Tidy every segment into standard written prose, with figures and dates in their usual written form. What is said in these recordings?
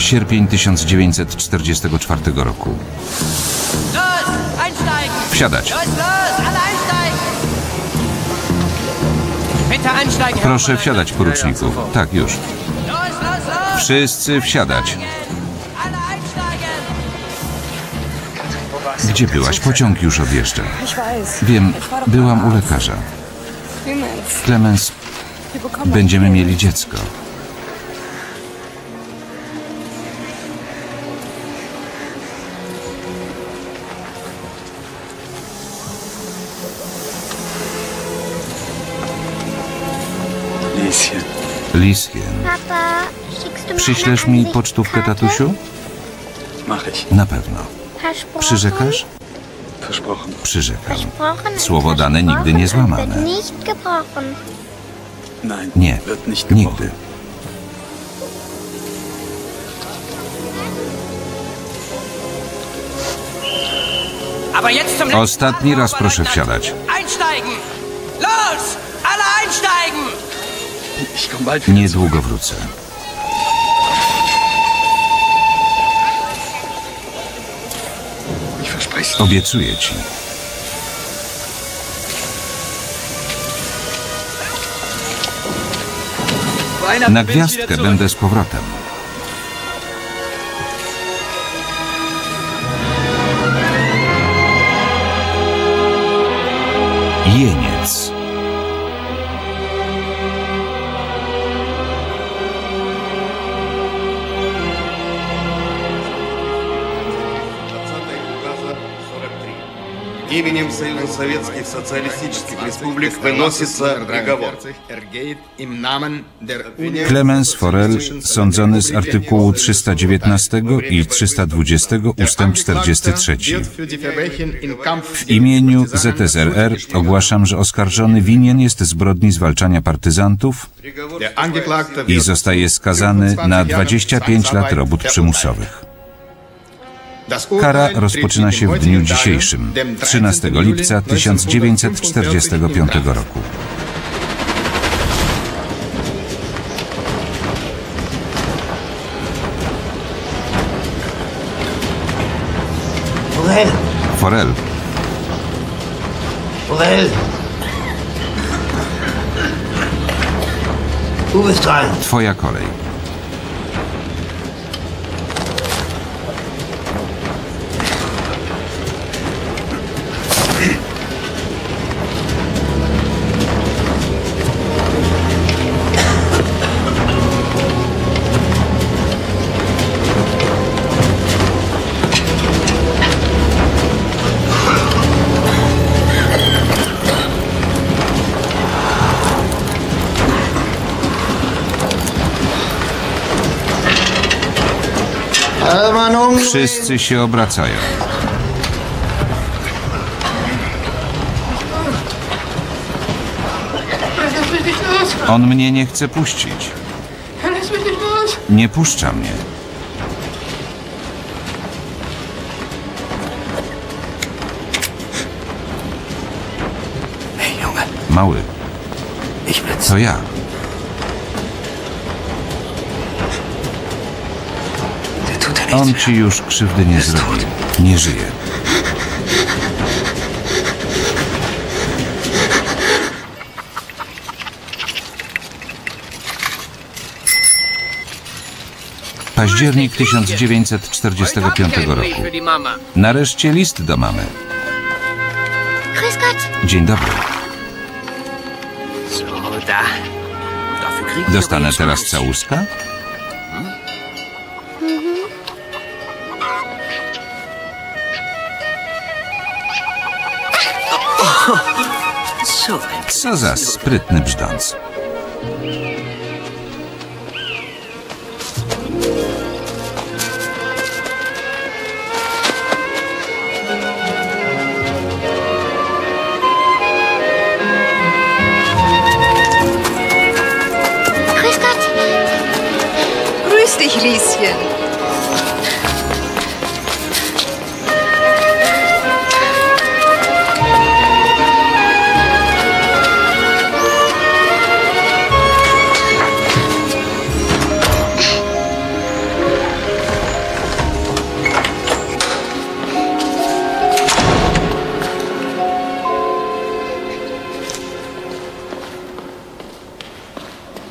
sierpień 1944 roku. Wsiadać. Proszę wsiadać, poruczniku. Tak, już. Wszyscy wsiadać. Gdzie byłaś? Pociąg już odjeżdża. Wiem, byłam u lekarza. Clemens, będziemy mieli dziecko. Lisien. Przyślesz mi pocztówkę, tatusiu? Na pewno. Przyrzekasz? Przyrzekam. Słowo dane nigdy nie złamane. Nie, nigdy. Ostatni raz proszę wsiadać. Niedługo wrócę. Obiecuję ci. Na gwiazdkę będę z powrotem. Jeniec. Именем Союза Советских Социалистических Республик выносится приговор. Clemens Forell sądzony z artykułu 319 i 320 ustęp 43. W imieniu ZSRR ogłaszam, że oskarżony winien jest zbrodni zwalczania partyzantów i zostaje skazany na 25 lat robót przymusowych. Kara rozpoczyna się w dniu dzisiejszym, 13 lipca 1945 roku. Forell. Twoja kolej. Wszyscy się obracają. On mnie nie chce puścić. Nie puszcza mnie. Mały. To ja. On ci już krzywdy nie zrobił. Nie żyje. Październik 1945 roku. Nareszcie list do mamy. Dzień dobry. Dostanę teraz całuska? Co za sprytny brzdąc. Grüß dich, Lieschen.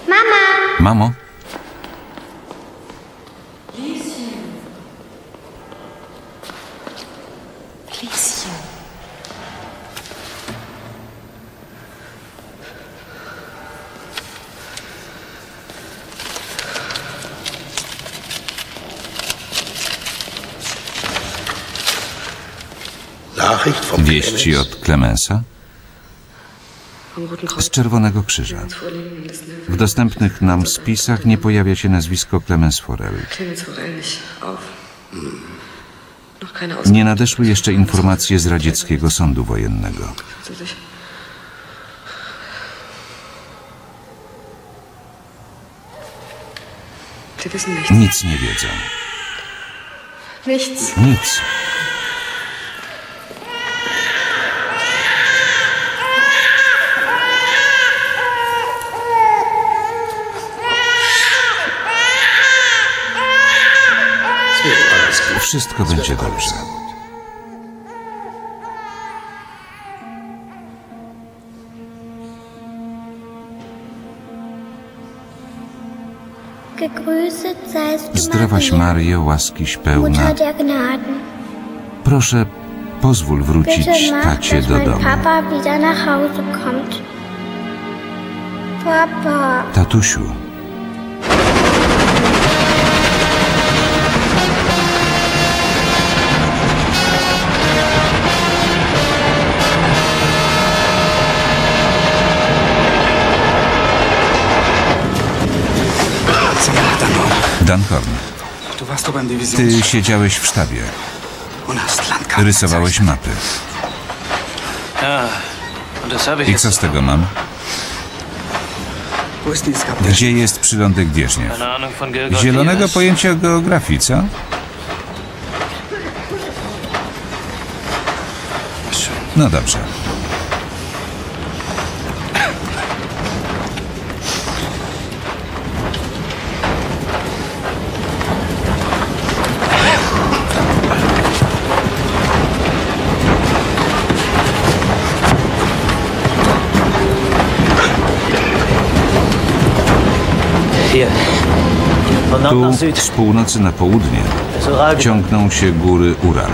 Mama! Mamo? Wieści od Clemensa? Z Czerwonego Krzyża. W dostępnych nam spisach nie pojawia się nazwisko Clemens Forell. Nie nadeszły jeszcze informacje z radzieckiego sądu wojennego. Nic nie wiedzą. Nic. Wszystko będzie dobrze. Zdrowaś Mario, łaskiś pełna. Proszę, pozwól wrócić tacie do domu. Tatusiu. Dunhorn, ty siedziałeś w sztabie. Rysowałeś mapy. I co z tego mam? Gdzie jest przylądek Dieżniew? Zielonego pojęcia o geografii, co? No dobrze. Tu, z północy na południe, ciągną się góry Ural.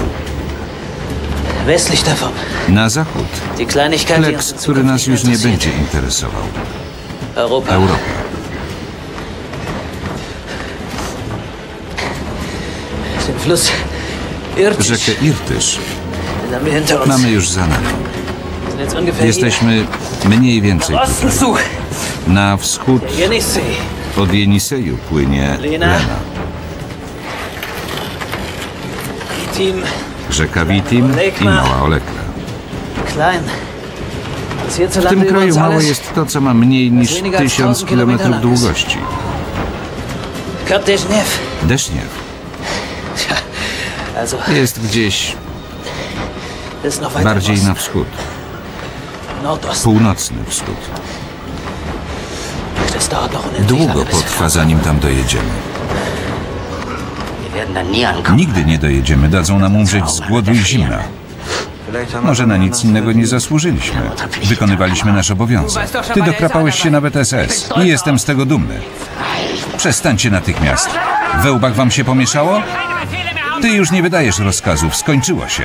Na zachód, kleks, który nas już nie będzie interesował. Europa. Rzekę Irtysz mamy już za nami. Jesteśmy mniej więcej tutaj. Na wschód... Od Jeniseju płynie Lena. Rzeka Vitim i Mała Olekra. W tym kraju mało jest to, co ma mniej niż 1000 kilometrów długości. Dieżniew jest gdzieś bardziej na wschód. Północny wschód. Długo potrwa, zanim tam dojedziemy. Nigdy nie dojedziemy, dadzą nam umrzeć z głodu i zimna. Może na nic innego nie zasłużyliśmy. Wykonywaliśmy nasz obowiązek. Ty dokrapałeś się nawet SS i jestem z tego dumny. Przestańcie natychmiast. We łbach wam się pomieszało? Ty już nie wydajesz rozkazów, skończyło się.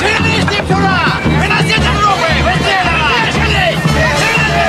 Szybciej, szybciej! Wynosicie trupy! Wycielaj! Szybciej! Szybciej!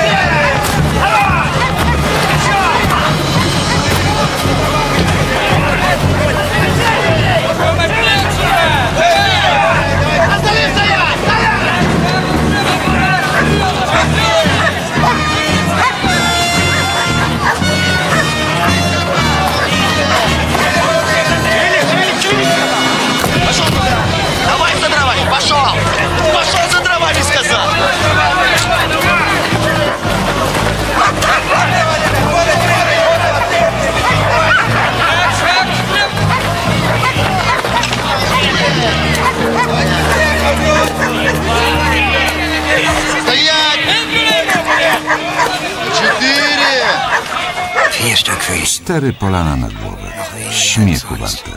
4 polana na głowę. Śmiechu warte.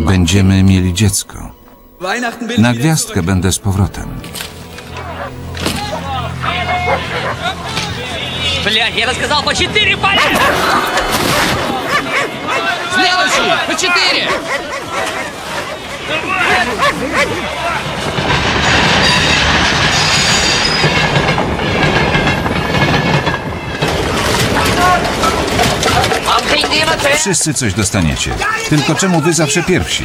Będziemy mieli dziecko. Na gwiazdkę będę z powrotem. Блядь, я рассказал по 4 поля! Следующий! По 4! Wszyscy coś dostaniecie. Tylko czemu wy zawsze pierwsi?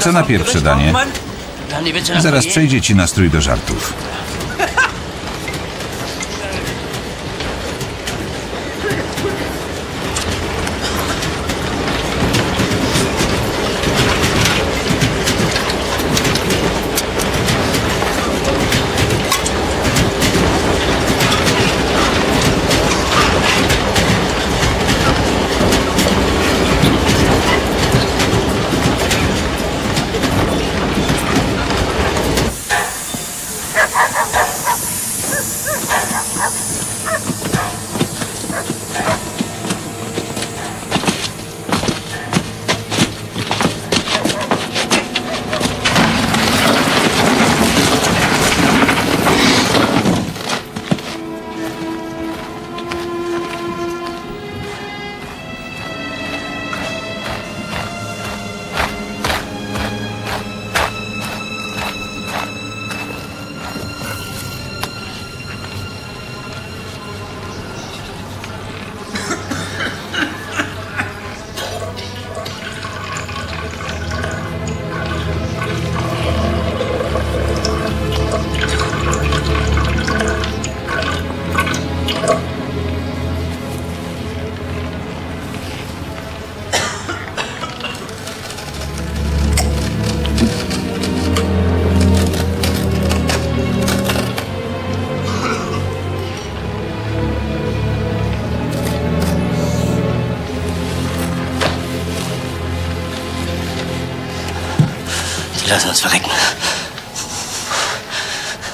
Co na pierwsze danie? Zaraz przejdzie ci nastrój do żartów.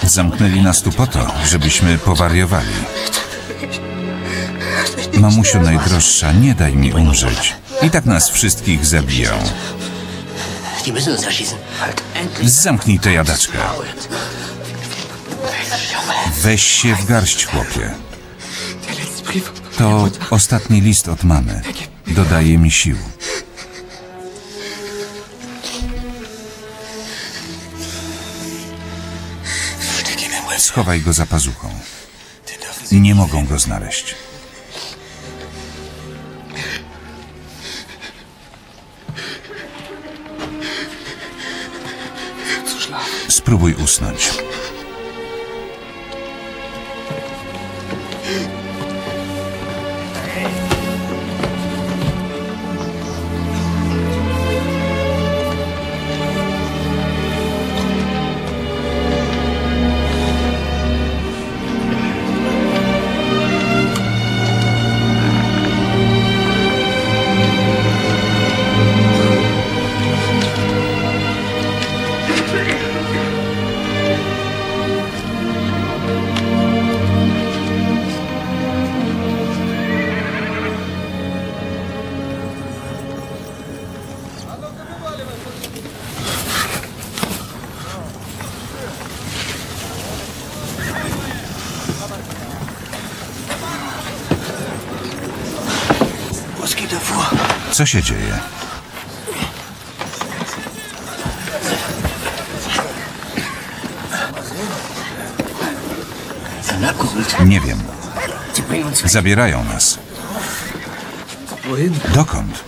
Zamknęli nas tu po to, żebyśmy powariowali. Mamusiu najdroższa, nie daj mi umrzeć. I tak nas wszystkich zabiją. Zamknij tę jadaczkę. Weź się w garść, chłopie. To ostatni list od mamy. Dodaje mi sił. Schowaj go za pazuchą. Nie mogą go znaleźć. Spróbuj usnąć. Co się dzieje? Nie wiem. Zabierają nas. Dokąd?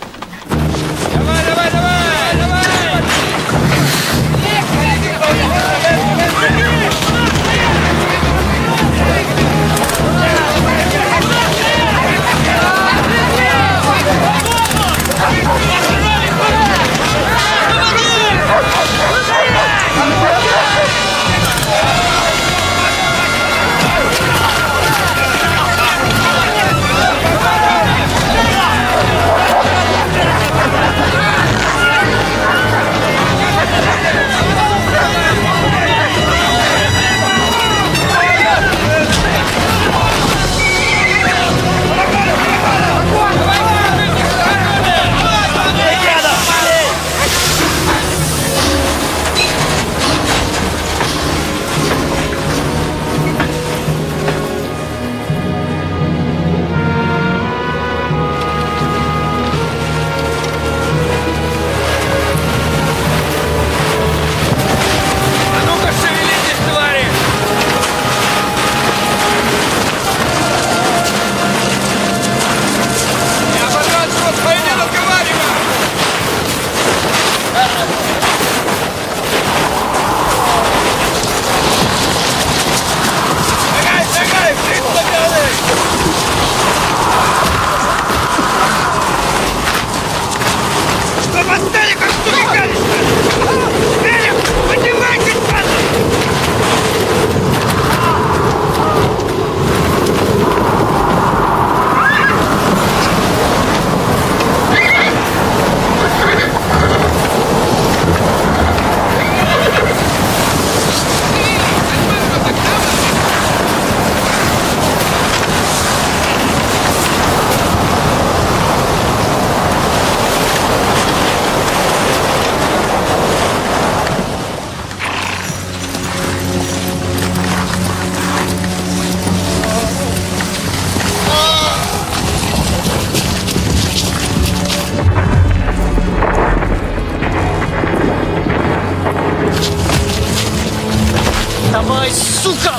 Dawaj, suka!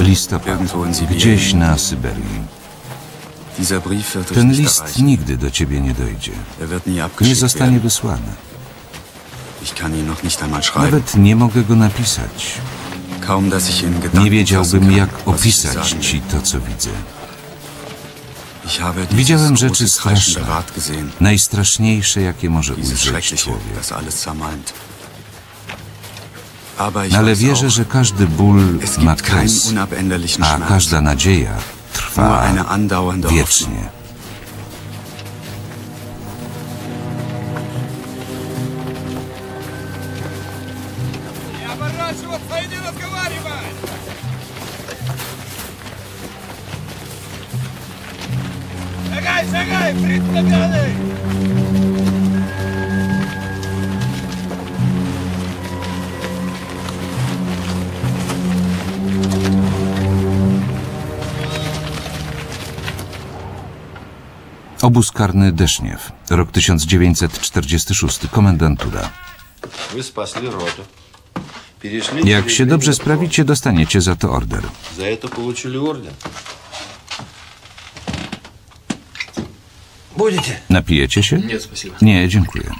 Listopad, gdzieś na Syberii. Ten list nigdy do ciebie nie dojdzie. Nie zostanie wysłany. Nawet nie mogę go napisać. Nie wiedziałbym, jak opisać ci to, co widzę. Widziałem rzeczy straszne, najstraszniejsze, jakie może ujrzeć człowiek. Ale wierzę, że każdy ból ma kres, a każda nadzieja trwa wiecznie. Obóz karny Dieżniew, rok 1946, komendantura. Jak się dobrze sprawicie, dostaniecie za to order. Napijecie się? Nie, dziękuję.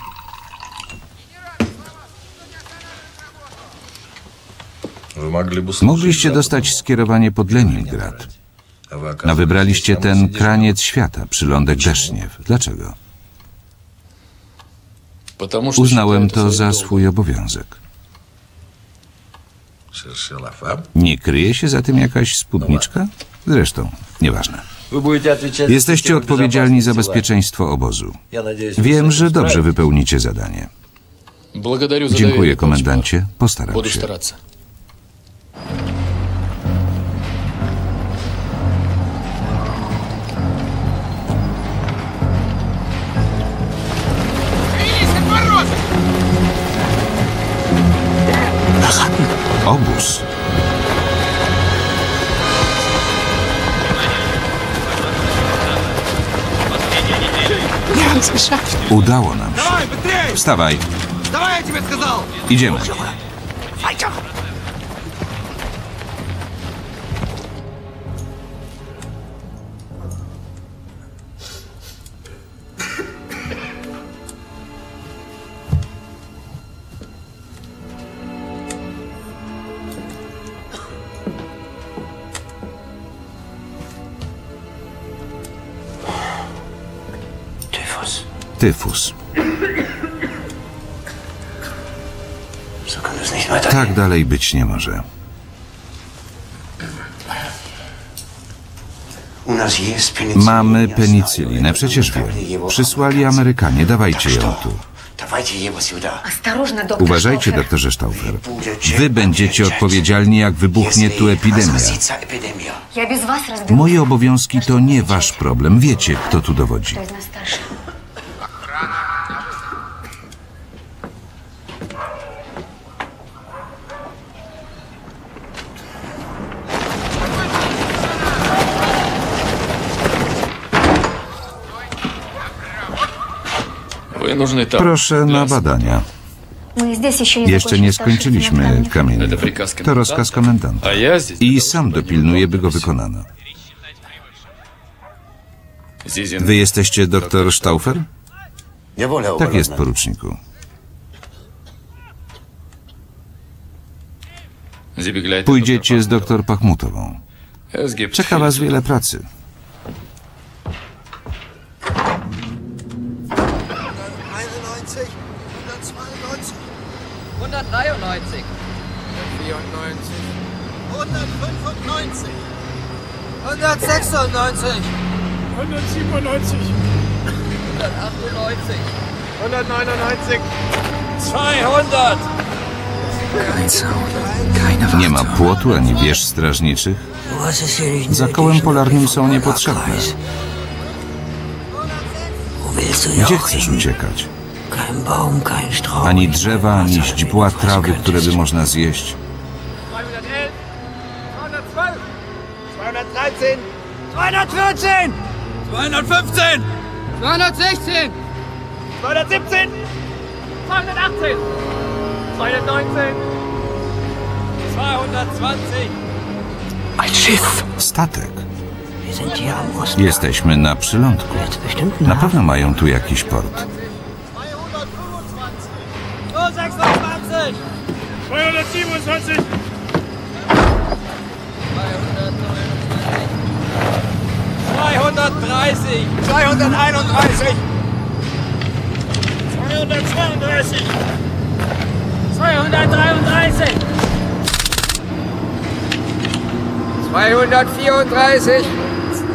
Mogliście dostać skierowanie pod Leningrad. No wybraliście ten kraniec świata, przylądek Dieżniew. Dlaczego? Uznałem to za swój obowiązek. Nie kryje się za tym jakaś spódniczka? Zresztą, nieważne. Jesteście odpowiedzialni za bezpieczeństwo obozu. Wiem, że dobrze wypełnicie zadanie. Dziękuję, komendancie. Postaram się. Obóz. Udało nam się. Wstawaj. Idziemy. Tyfus. Tak dalej być nie może. Mamy penicylinę, przecież wiem. Przysłali Amerykanie, dawajcie ją tu. Uważajcie, doktorze Sztaufer. Wy będziecie odpowiedzialni, jak wybuchnie tu epidemia. Moje obowiązki to nie wasz problem. Wiecie, kto tu dowodzi. Proszę na badania. Jeszcze nie skończyliśmy kamienia. To rozkaz komendanta. I sam dopilnuję, by go wykonano. Wy jesteście doktor Stauffer? Tak jest, poruczniku. Pójdziecie z doktor Pachmutową. Czeka was wiele pracy. Nie ma płotu ani wież strażniczych. Za kołem polarnym są niepotrzebne. Gdzie chcesz uciekać? Ani drzewa, ani źdźbła trawy, które by można zjeść. Statek. Jesteśmy na przylądku. Na pewno mają tu jakiś port.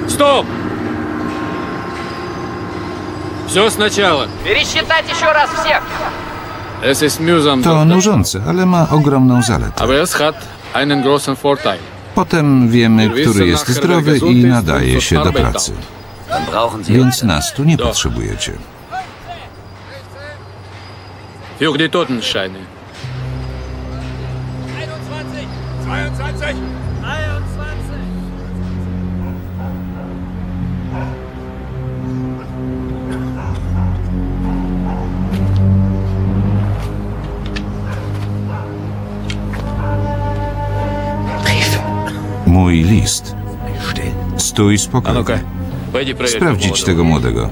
Stop! Все сначала. Пересчитать еще раз всех. To nużące, ale ma ogromną zaletę. Potem wiemy, który jest zdrowy i nadaje się do pracy. Więc nas tu nie potrzebujecie. Mój list. Stój spokojnie. Sprawdzić tego młodego.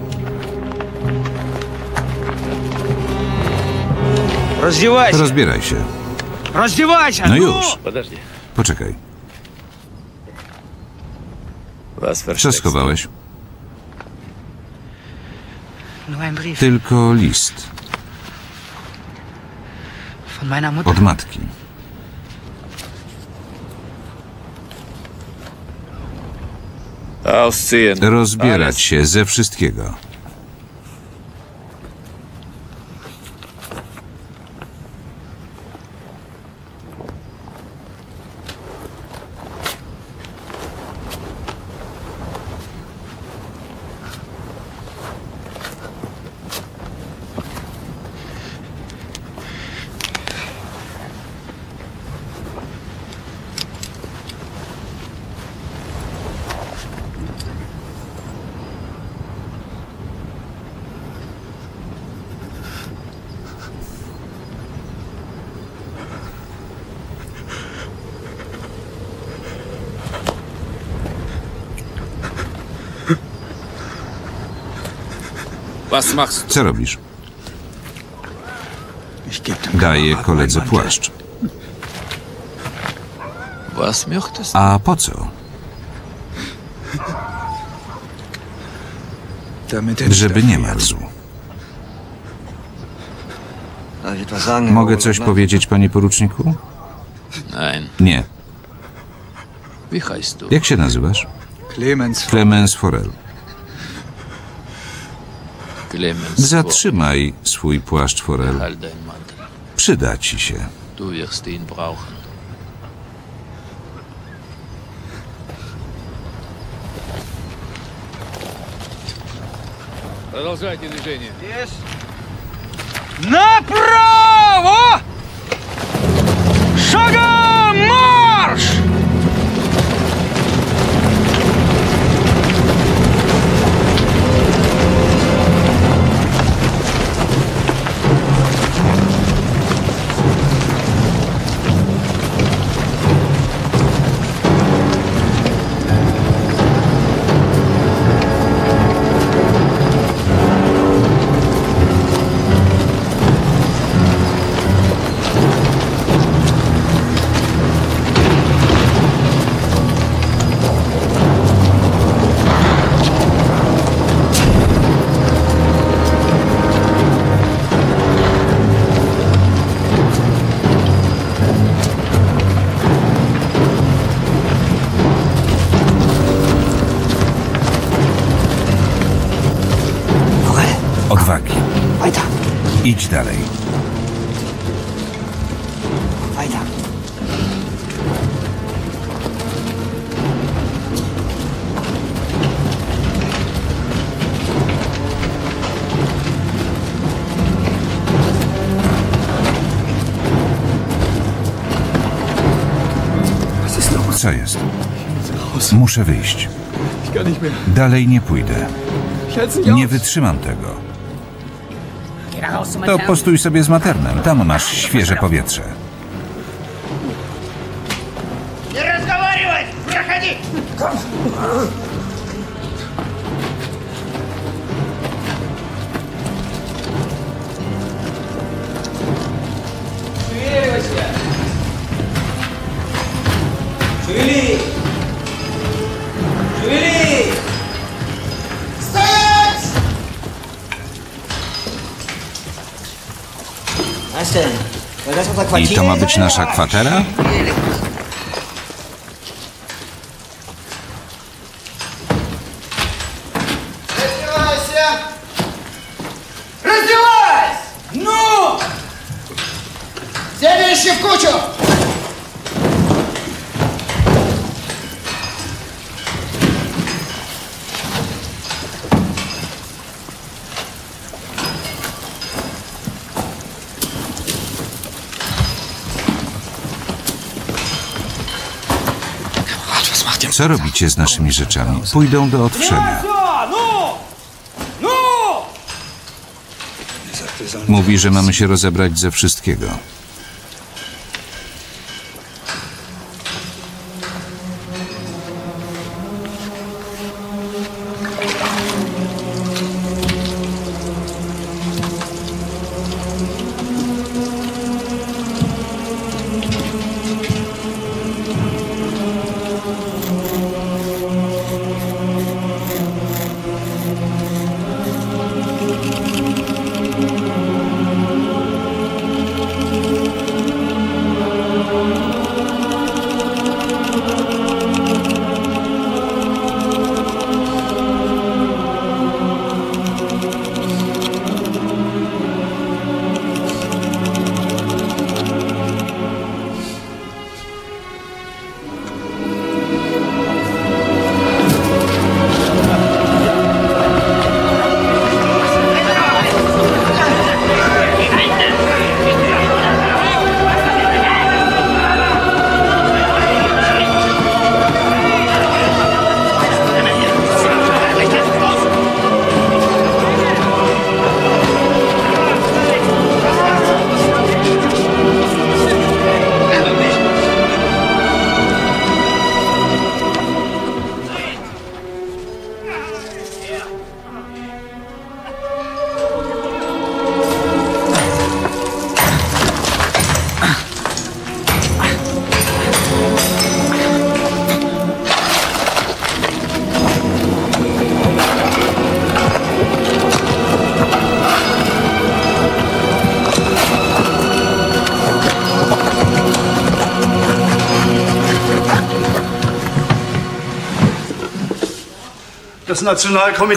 Rozbieraj się. No już. Poczekaj. Co schowałeś? Tylko list. Od matki. Rozbierać się ze wszystkiego. Co robisz? Daję koledze płaszcz. A po co? Żeby nie marzł. Mogę coś powiedzieć, panie poruczniku? Nie. Jak się nazywasz? Clemens Forell. Zatrzymaj swój płaszcz, Forell. Przyda ci się. Na prawo! Szagam marsz! Weiter. Idź dalej. Weiter. Co jest? Muszę wyjść. Dalej nie pójdę. Nie wytrzymam tego. To postój sobie z maternem. Tam masz świeże powietrze. Nie rozmawiaj! Przechodź! I to ma być nasza kwatera? Co robicie z naszymi rzeczami? Pójdą do odwszenia. Mówi, że mamy się rozebrać ze wszystkiego.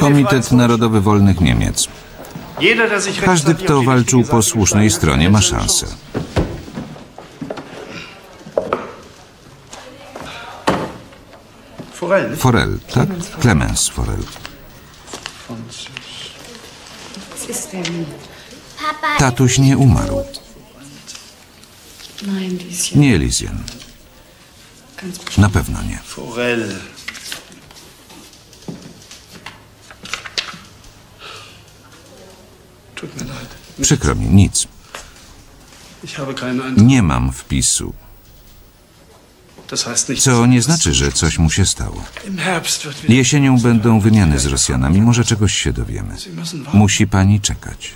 Komitet Narodowy Wolnych Niemiec. Każdy, kto walczył po słusznej stronie, ma szansę. Forell, tak? Clemens Forell. Tatuś nie umarł. Nie Elizien. Na pewno nie. Przykro mi, nic. Nie mam wpisu. Co nie znaczy, że coś mu się stało. Jesienią będą wymiany z Rosjanami, może czegoś się dowiemy. Musi pani czekać.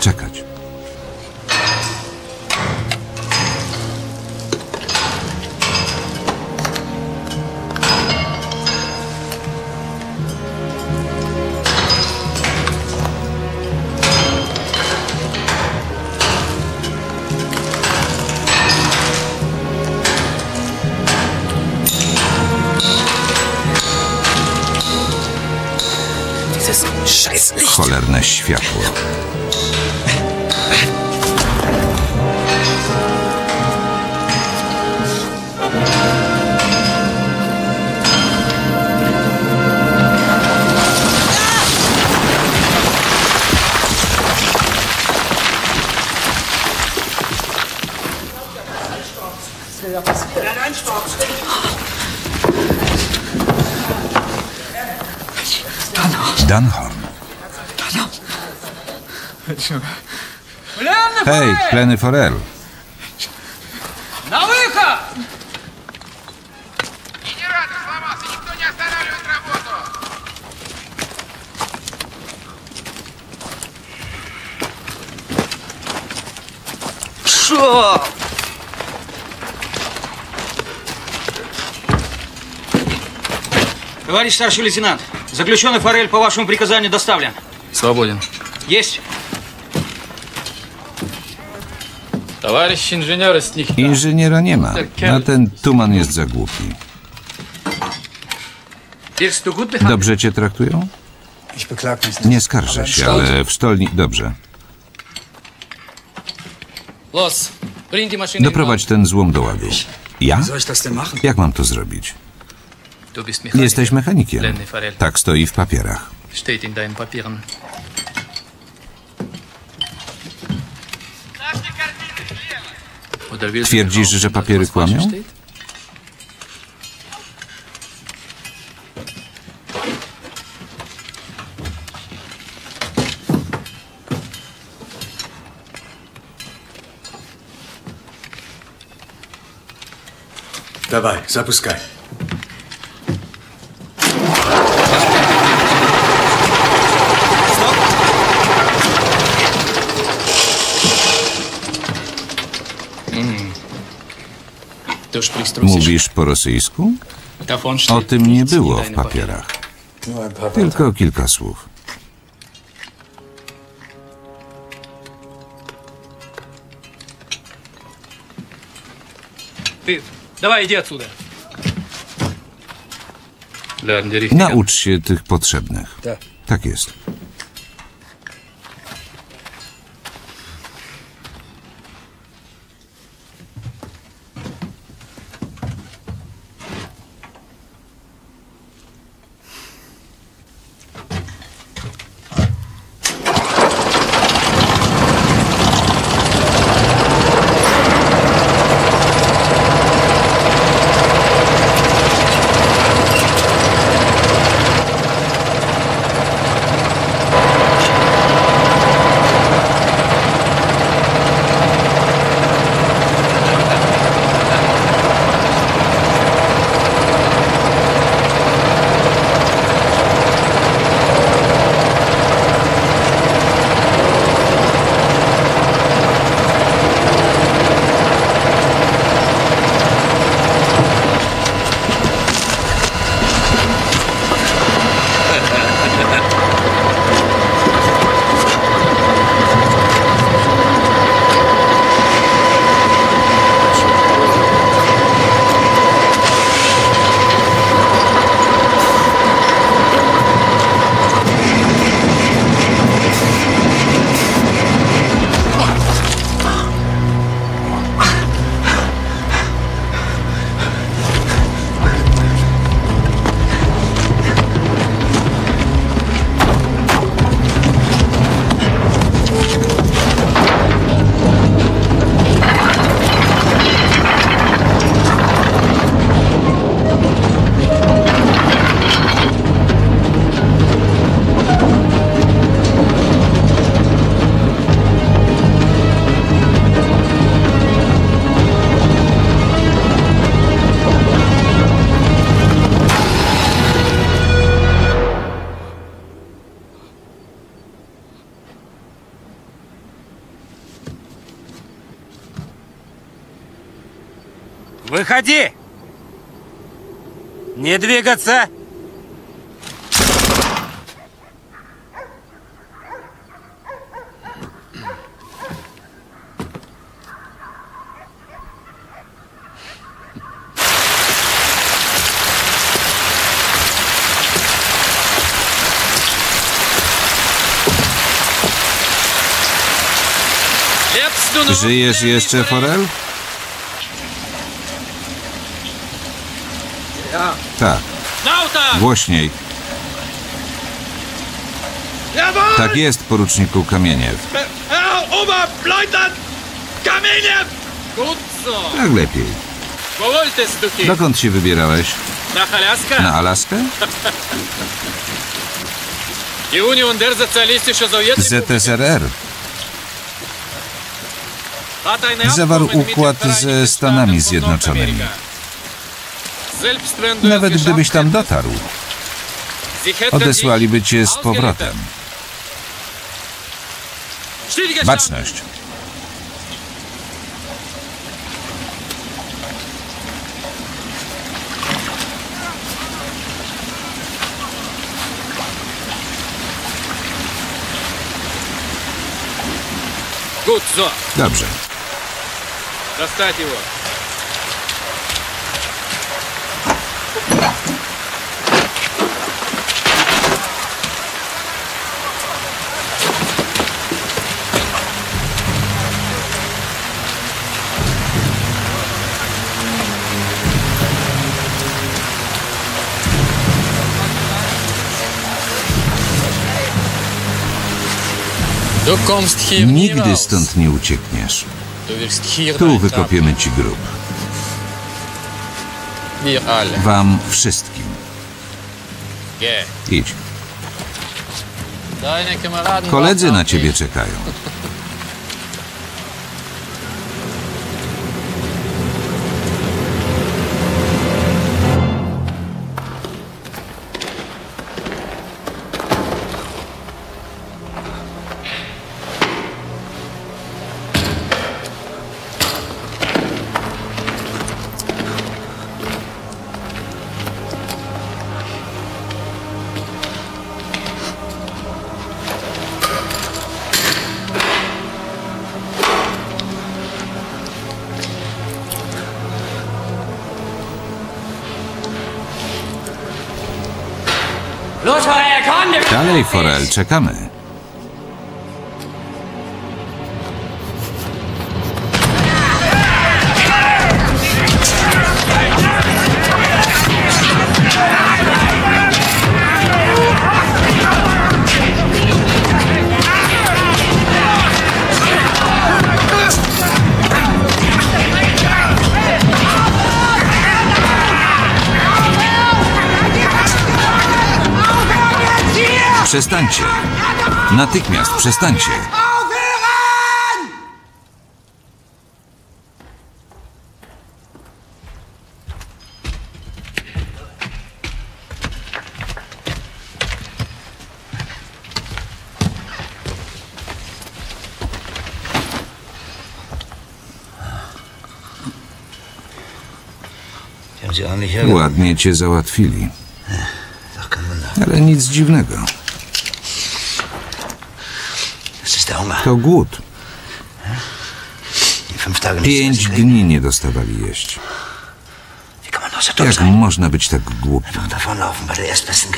Czekać. cysk, szajs, liść. Cholerne światło. Dunhorn. Hej, Clemens Forell. Na выход! И не рад сломался, никто не останавливает работу. Шо? Товарищ старший лейтенант. Заключенный Форель по вашему приказанию доставлен. Свободен. Есть. Товарищ инженер из них. Инженера nie ma. Na ten tuman jest za głupi. Dobrze cię traktują? Nie skarżę się, ale w sztolni... Dobrze. Doprowadź ten złom do ładu. Ja? Jak mam to zrobić? Jesteś mechanikiem. Tak stoi w papierach. Twierdzisz, że papiery kłamią? Dawaj, zapuszczaj. Mówisz po rosyjsku? O tym nie było w papierach. Tylko kilka słów. Naucz się tych potrzebnych. Tak jest. Wychodzi! Nie dźwigać się! Żyjesz jeszcze, Forell? Tak. Głośniej. Tak jest, poruczniku Kamieniew. Tak lepiej. Dokąd się wybierałeś? Na Alaskę? ZSRR zawarł układ ze Stanami Zjednoczonymi. Nawet gdybyś tam dotarł, odesłaliby cię z powrotem. Baczność! Dobrze. Nigdy stąd nie uciekniesz. Tu wykopiemy ci grób. Wam wszystkim. Idź. Koledzy na ciebie czekają. Dalej, Forell, czekamy. Przestańcie! Natychmiast przestańcie! Ładnie cię załatwili. Ale nic dziwnego. To głód. 5 dni nie dostawali jeść. Jak można być tak głupim?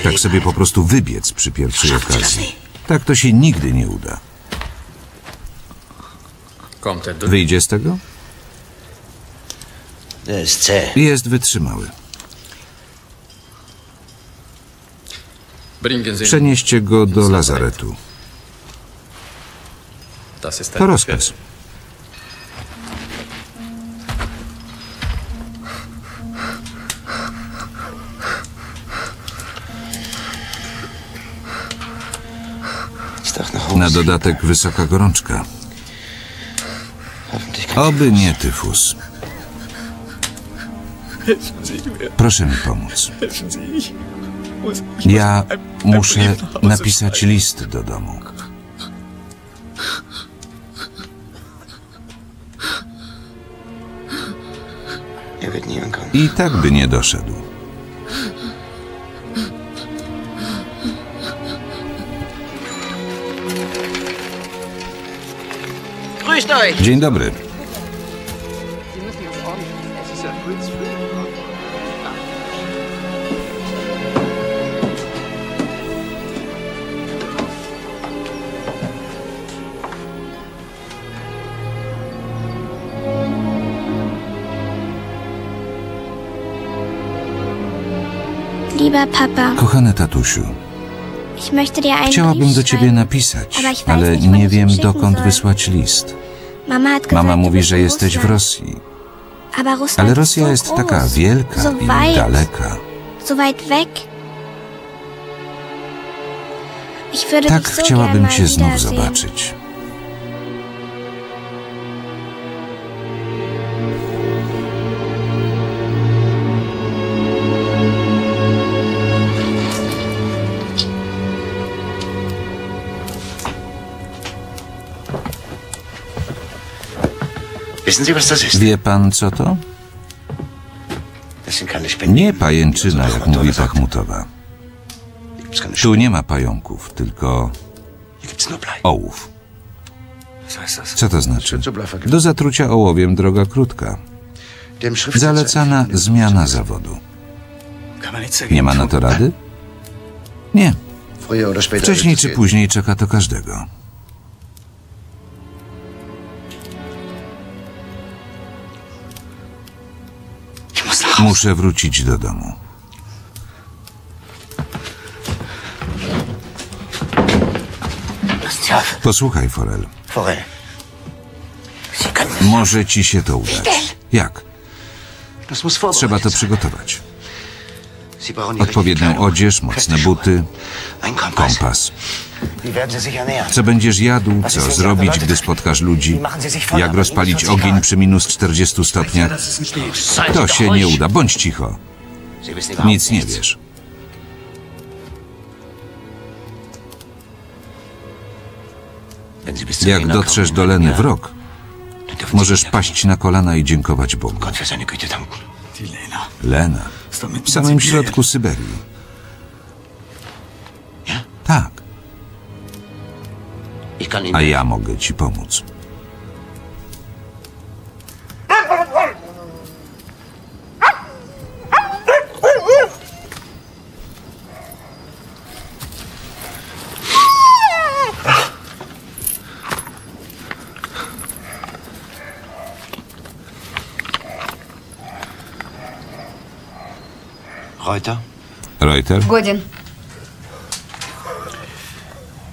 Tak sobie po prostu wybiec przy pierwszej okazji. Tak to się nigdy nie uda. Wyjdzie z tego? Jest wytrzymały. Przenieście go do lazaretu. To rozkaz. Na dodatek wysoka gorączka. Oby nie tyfus. Proszę mi pomóc. Ja muszę napisać list do domu. I tak by nie doszedł. Dzień dobry. Lieber Papa. Kochany tatusiu, chciałabym do ciebie napisać, ale nie wiem, dokąd wysłać list. Mama mówi, że jesteś w Rosji, ale Rosja jest taka wielka i daleka. Tak chciałabym cię znów zobaczyć. Wie pan, co to? Nie pajęczyna, jak mówi Pachmutowa. Tu nie ma pająków, tylko ołów. Co to znaczy? Do zatrucia ołowiem droga krótka. Zalecana zmiana zawodu. Nie ma na to rady? Nie. Wcześniej czy później czeka to każdego. Muszę wrócić do domu. Posłuchaj, Forell. Może ci się to udać. Jak? Trzeba to przygotować. Odpowiednią odzież, mocne buty, kompas. Co będziesz jadł, co zrobić, gdy spotkasz ludzi, jak rozpalić ogień przy -40 stopniach. To się nie uda, bądź cicho. Nic nie wiesz. Jak dotrzesz do Leny w rok, możesz paść na kolana i dziękować Bogu. Lena, w samym środku Syberii. Tak. A ja mogę ci pomóc. Reuter? Godin.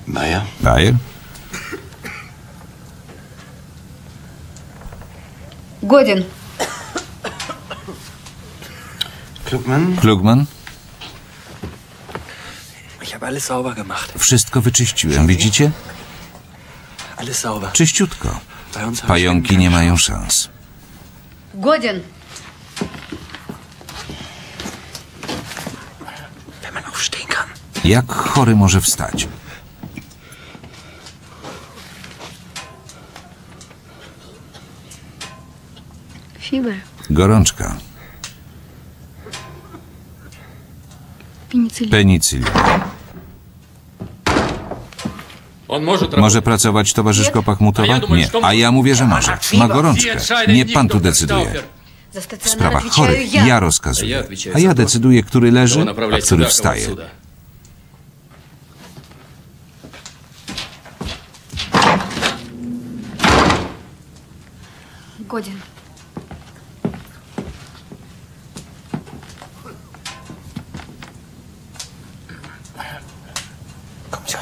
Bayer? Godin. Klugman? Wszystko wyczyściłem, widzicie? Czyściutko. Pająki nie mają szans. Godin. Jak chory może wstać? Gorączka. Penicylina. Może pracować towarzyszko Pachmutowa? Nie, a ja mówię, że może. Ma gorączkę. Nie pan tu decyduje. W sprawach chorych ja rozkazuję. A ja decyduję, który leży, a który wstaje.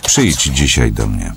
Przyjdź dzisiaj do mnie.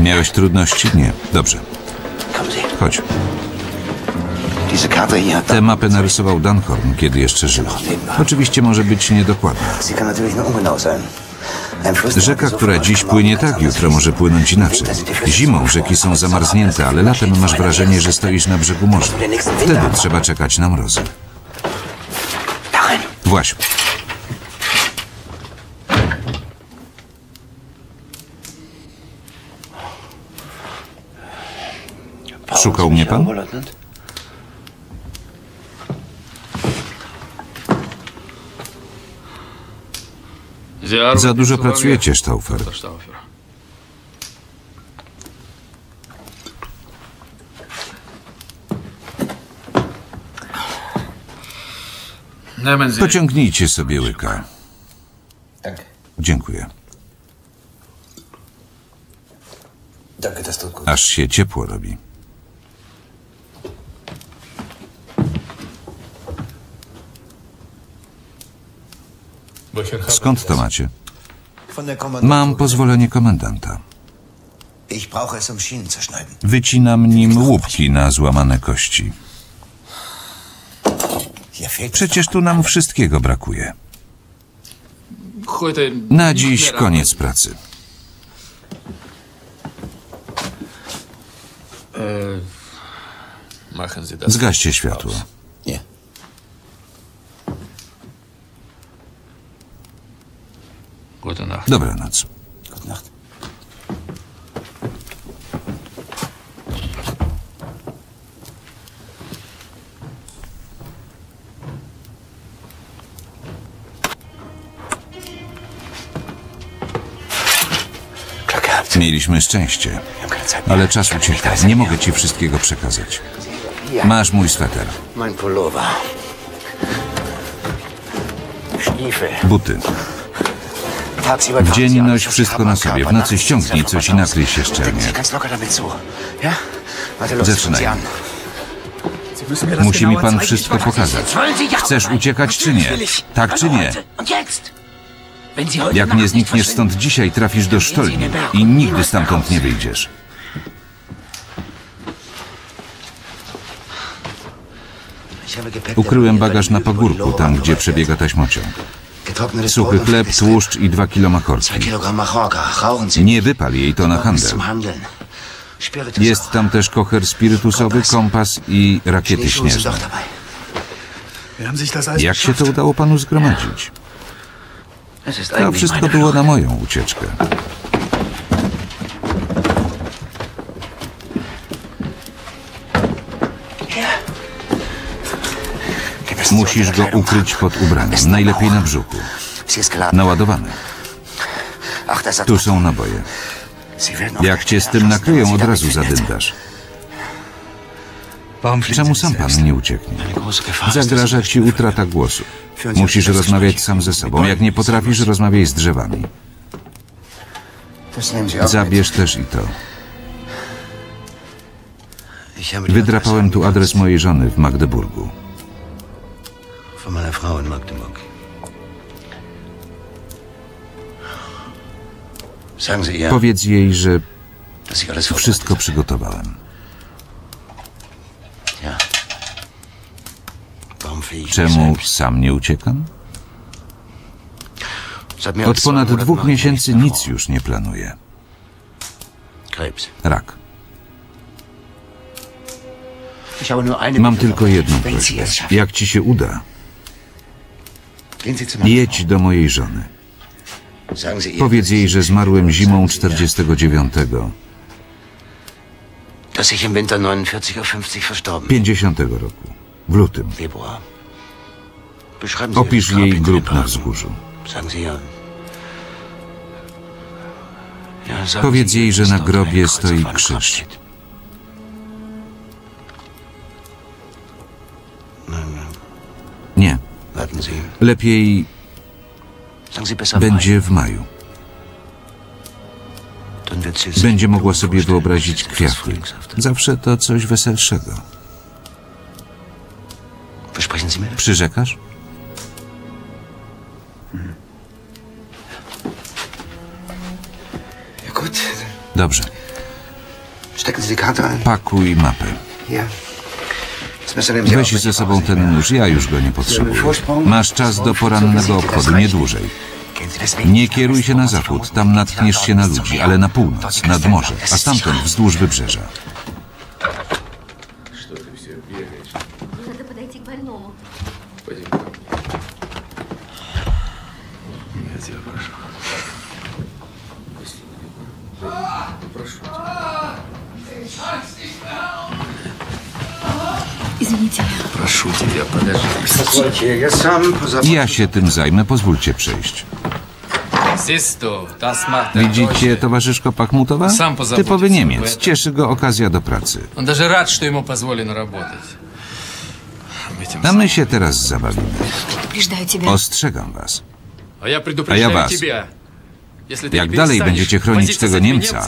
Miałeś trudności? Nie. Dobrze. Chodź. Te mapy narysował Dunhorn, kiedy jeszcze żył. Oczywiście może być niedokładna. Rzeka, która dziś płynie tak, jutro może płynąć inaczej. Zimą rzeki są zamarznięte, ale latem masz wrażenie, że stoisz na brzegu morza. Wtedy trzeba czekać na mrozy. Właśnie. Szukał mnie pan? Za dużo pracujecie, Stauffer. Pociągnijcie sobie łyka. Dziękuję. Aż się ciepło robi. Skąd to macie? Mam pozwolenie komendanta. Wycinam nim łupki na złamane kości. Przecież tu nam wszystkiego brakuje. Na dziś koniec pracy. Zgaście światło. Dobranoc. Mieliśmy szczęście, ale czas ucieka. Nie mogę ci wszystkiego przekazać. Masz mój sweter. Buty. W dzień noś wszystko na sobie, w nocy ściągnij coś i nakryj się szczelnie. Zaczynaj. Musi mi pan wszystko pokazać. Chcesz uciekać czy nie? Tak czy nie? Jak nie znikniesz stąd dzisiaj, trafisz do sztolni i nigdy stamtąd nie wyjdziesz. Ukryłem bagaż na pagórku, tam gdzie przebiega taśmociąg. Suchy chleb, tłuszcz i 2 kilo machorki. Nie wypal jej, to na handel. Jest tam też kocher spirytusowy, kompas i rakiety śnieżne. Jak się to udało panu zgromadzić? To wszystko było na moją ucieczkę. Musisz go ukryć pod ubraniem, najlepiej na brzuchu. Naładowany. Tu są naboje. Jak cię z tym nakryją, od razu zadyndasz. Czemu sam pan nie ucieknie? Zagraża ci utrata głosu. Musisz rozmawiać sam ze sobą. Jak nie potrafisz, rozmawiaj z drzewami. Zabierz też i to. Wydrapałem tu adres mojej żony w Magdeburgu. Powiedz jej, że wszystko przygotowałem. Czemu sam nie uciekam? Od ponad 2 miesięcy nic już nie planuję. Rak. Mam tylko jedną prośbę. Jak ci się uda, jedź do mojej żony. Powiedz jej, że zmarłem zimą 49. 50 roku, w lutym. Opisz jej grób na wzgórzu. Powiedz jej, że na grobie stoi krzyż. Nie. Lepiej będzie w maju. Będzie mogła sobie wyobrazić kwiaty. Zawsze to coś weselszego. Przyrzekasz? Dobrze. Pakuj mapę. Weź ze sobą ten nóż, ja już go nie potrzebuję. Masz czas do porannego obchodu, nie dłużej. Nie kieruj się na zachód, tam natkniesz się na ludzi, ale na północ, nad morze, a stamtąd wzdłuż wybrzeża. Ja się tym zajmę, pozwólcie przejść. Widzicie, towarzyszko Pachmutowa? Typowy Niemiec, cieszy go okazja do pracy. A my się teraz zabawimy. Ostrzegam was. A ja was. Jak dalej będziecie chronić tego Niemca...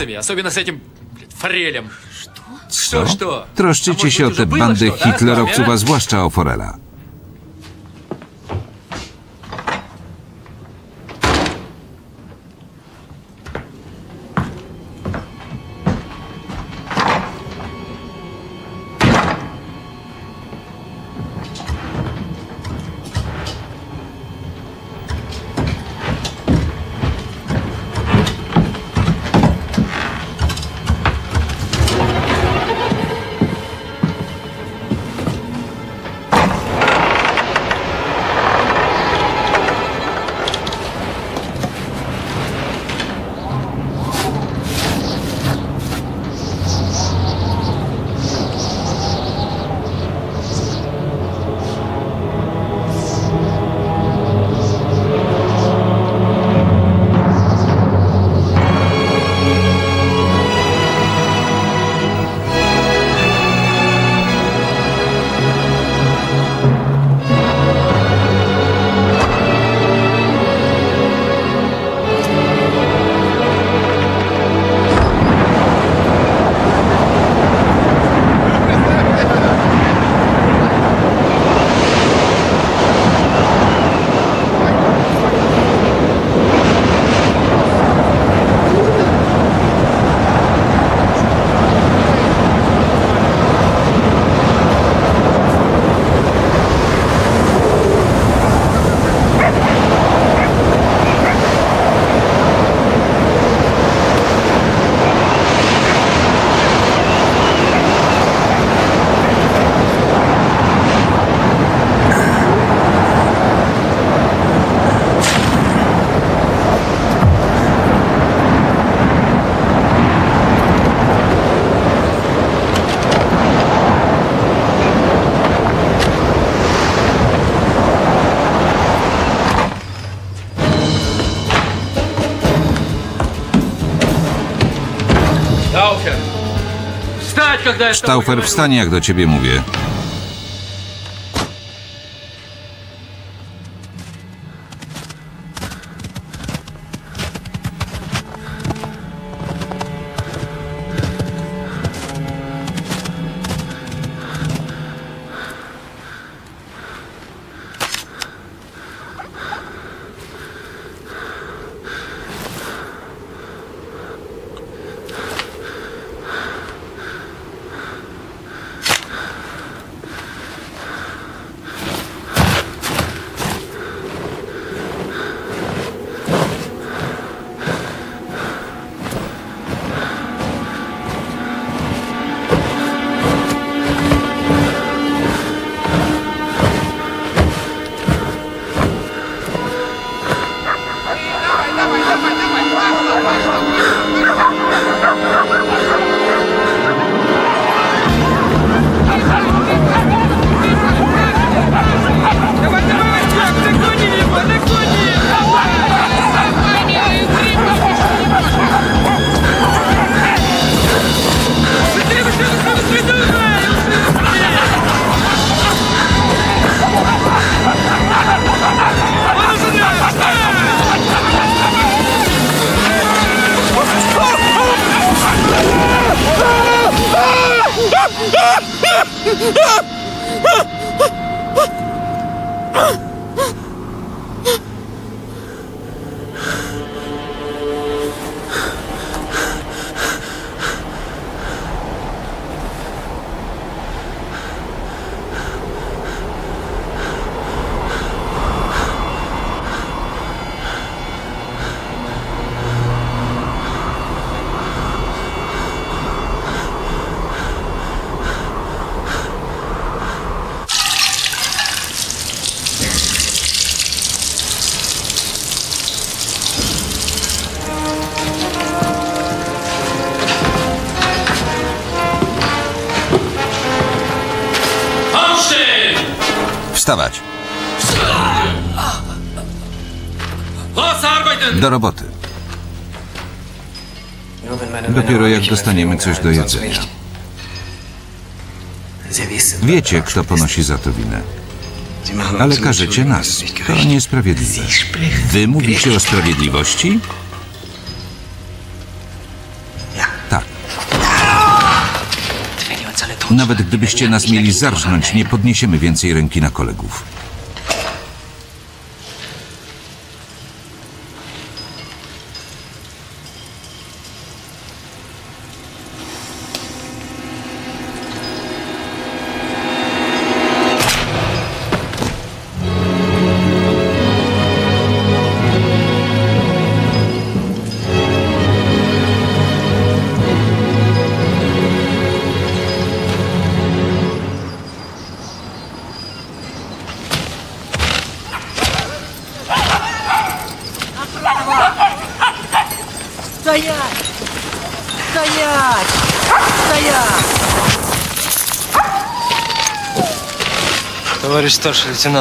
Co? Troszczycie się o te bandy hitlerowców, a zwłaszcza o Forella. Stauffer, wstań, jak do ciebie mówię. Wstawać. Do roboty. Dopiero jak dostaniemy coś do jedzenia. Wiecie, kto ponosi za to winę. Ale każecie nas. To niesprawiedliwe. Wy mówicie o sprawiedliwości? Tak. Nawet gdybyście nas mieli zarżnąć, nie podniesiemy więcej ręki na kolegów.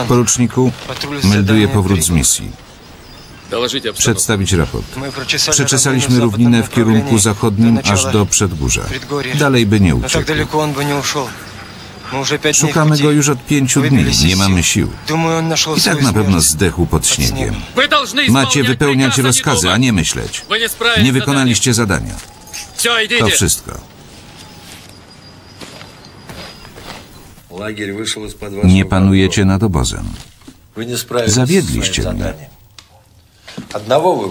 Poruczniku, melduję powrót z misji. Przedstawić raport. Przeczesaliśmy równinę w kierunku zachodnim aż do Przedgórza. Dalej by nie uciekł. Szukamy go już od 5 dni. Nie mamy sił. I tak na pewno zdechł pod śniegiem. Macie wypełniać rozkazy, a nie myśleć. Nie wykonaliście zadania. To wszystko. Nie panujecie nad obozem. Zawiedliście mnie.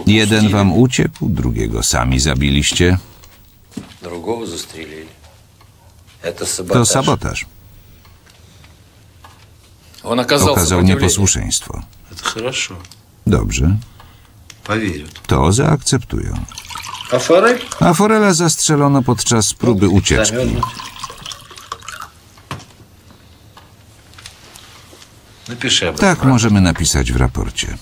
Jeden wam uciekł, drugiego sami zabiliście. To sabotaż. Okazał nieposłuszeństwo. Dobrze. To zaakceptują. A Forella zastrzelono podczas próby ucieczki. Tak możemy napisać w raporcie.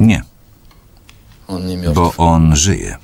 Nie. Bo on żyje.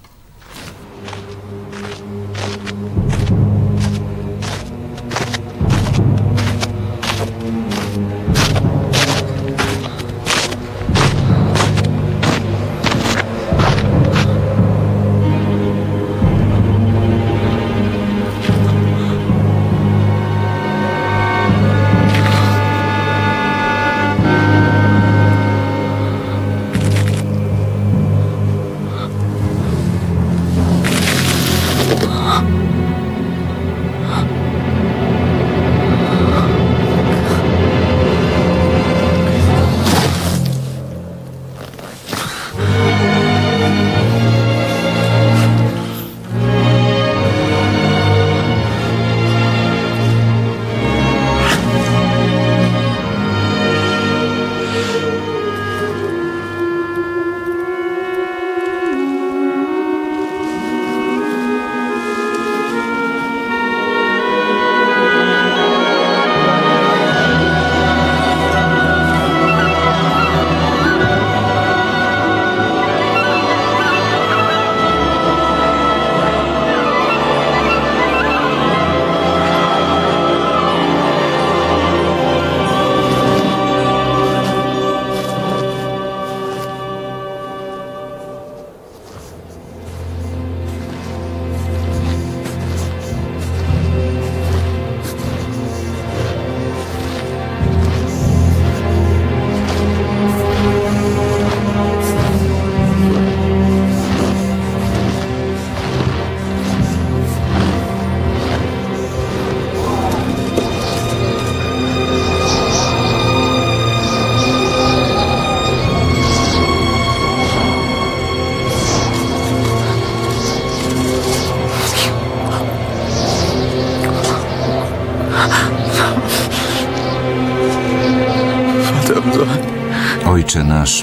Nasz,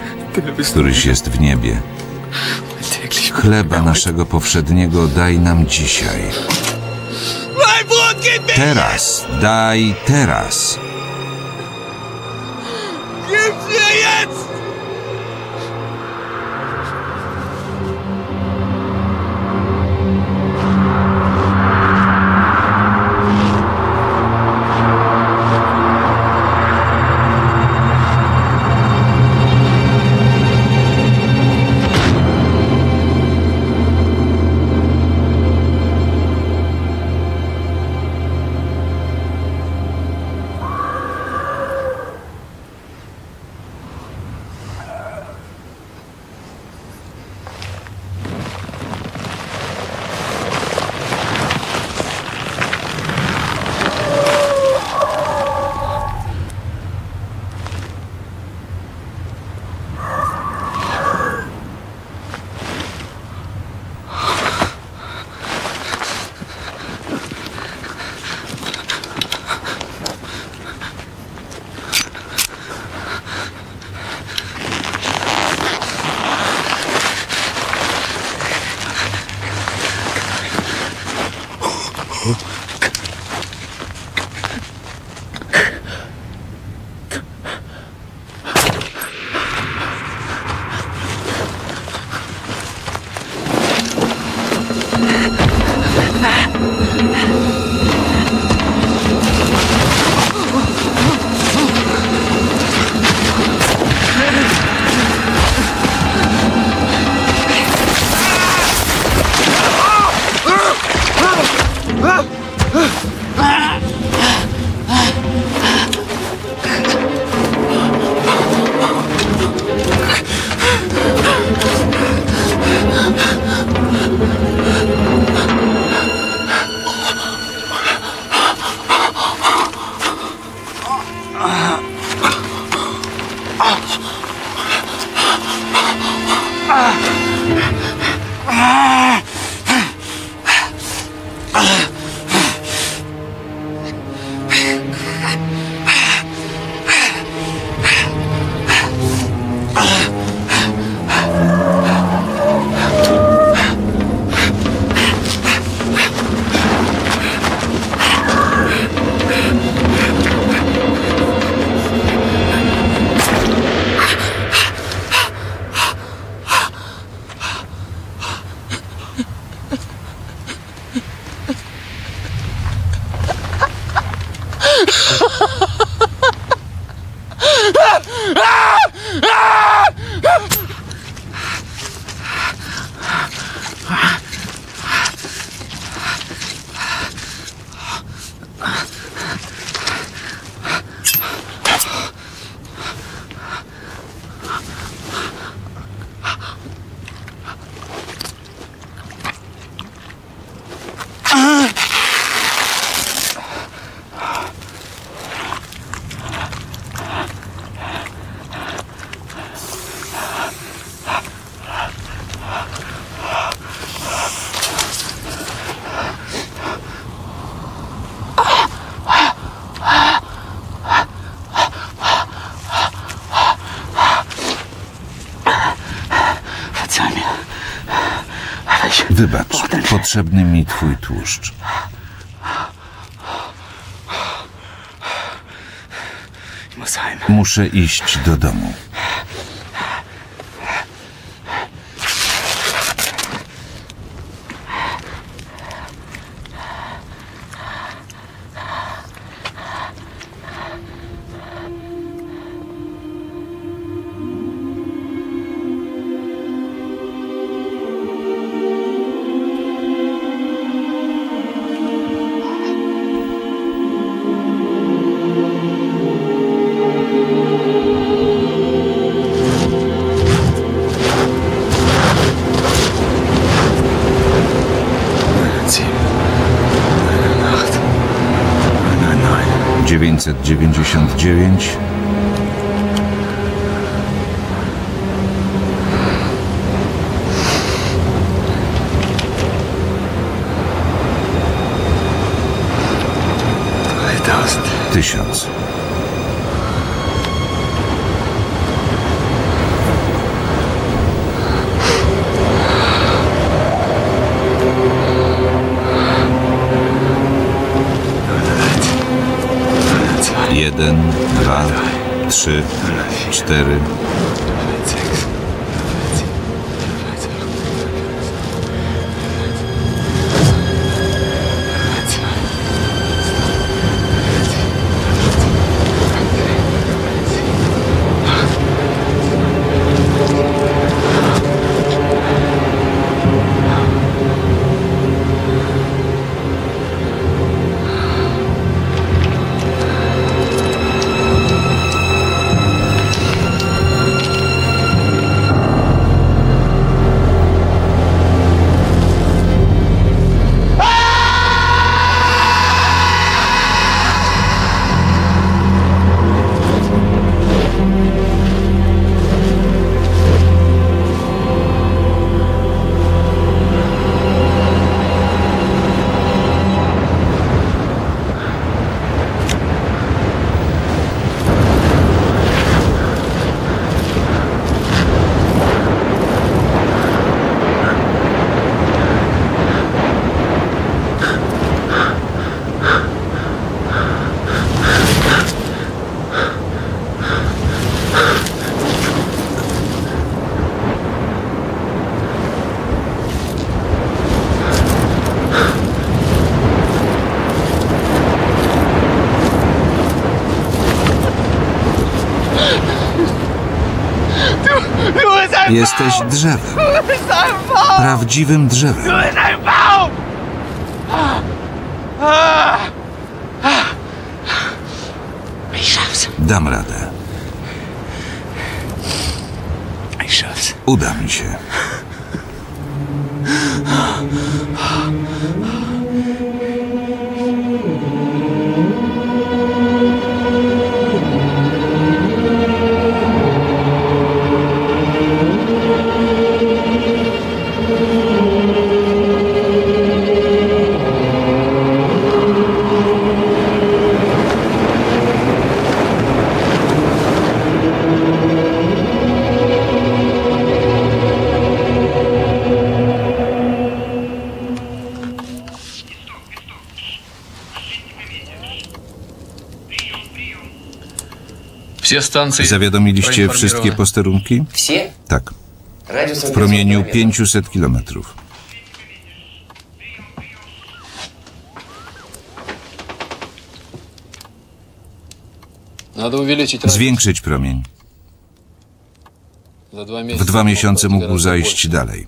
któryś jest w niebie. Chleba naszego powszedniego daj nam dzisiaj. Teraz, daj teraz. Wybacz, potrzebny mi twój tłuszcz. Muszę iść do domu. Jesteś drzewem. Prawdziwym drzewem. Dam radę. Uda mi się. Zawiadomiliście wszystkie posterunki? Tak. W promieniu 500 kilometrów. Zwiększyć promień. W 2 miesiące mógł zajść dalej.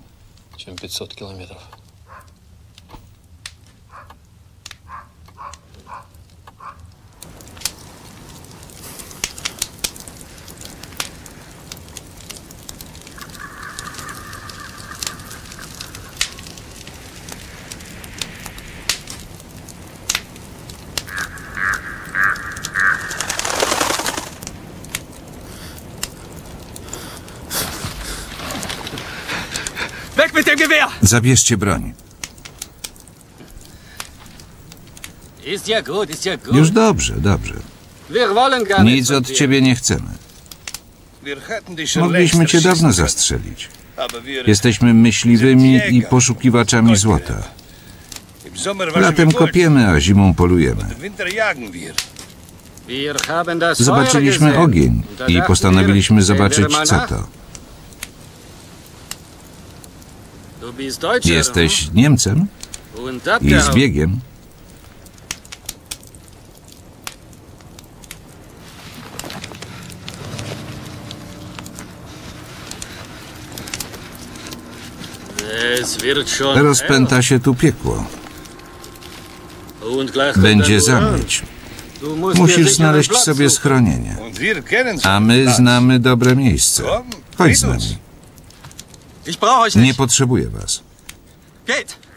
Zabierzcie broń. Już dobrze, dobrze. Nic od ciebie nie chcemy. Mogliśmy cię dawno zastrzelić. Jesteśmy myśliwymi i poszukiwaczami złota. Latem kopiemy, a zimą polujemy. Zobaczyliśmy ogień i postanowiliśmy zobaczyć, co to. Jesteś Niemcem i zbiegiem. Rozpęta się tu piekło. Będzie zamieć. Musisz znaleźć sobie schronienie. A my znamy dobre miejsce. Chodź z nami. Nie potrzebuję was.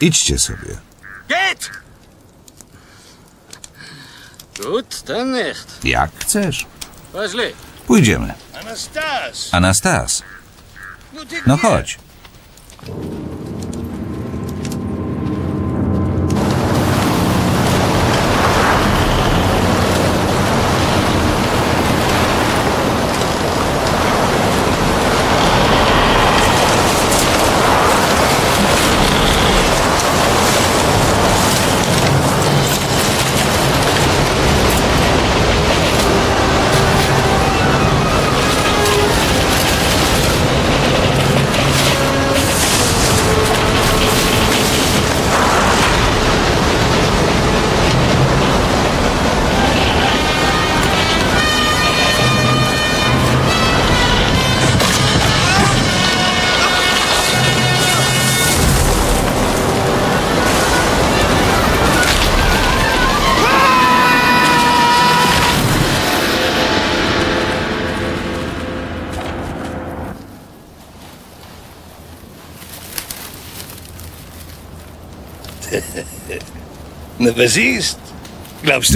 Idźcie sobie. Jak chcesz. Pójdziemy. Anastas. No chodź.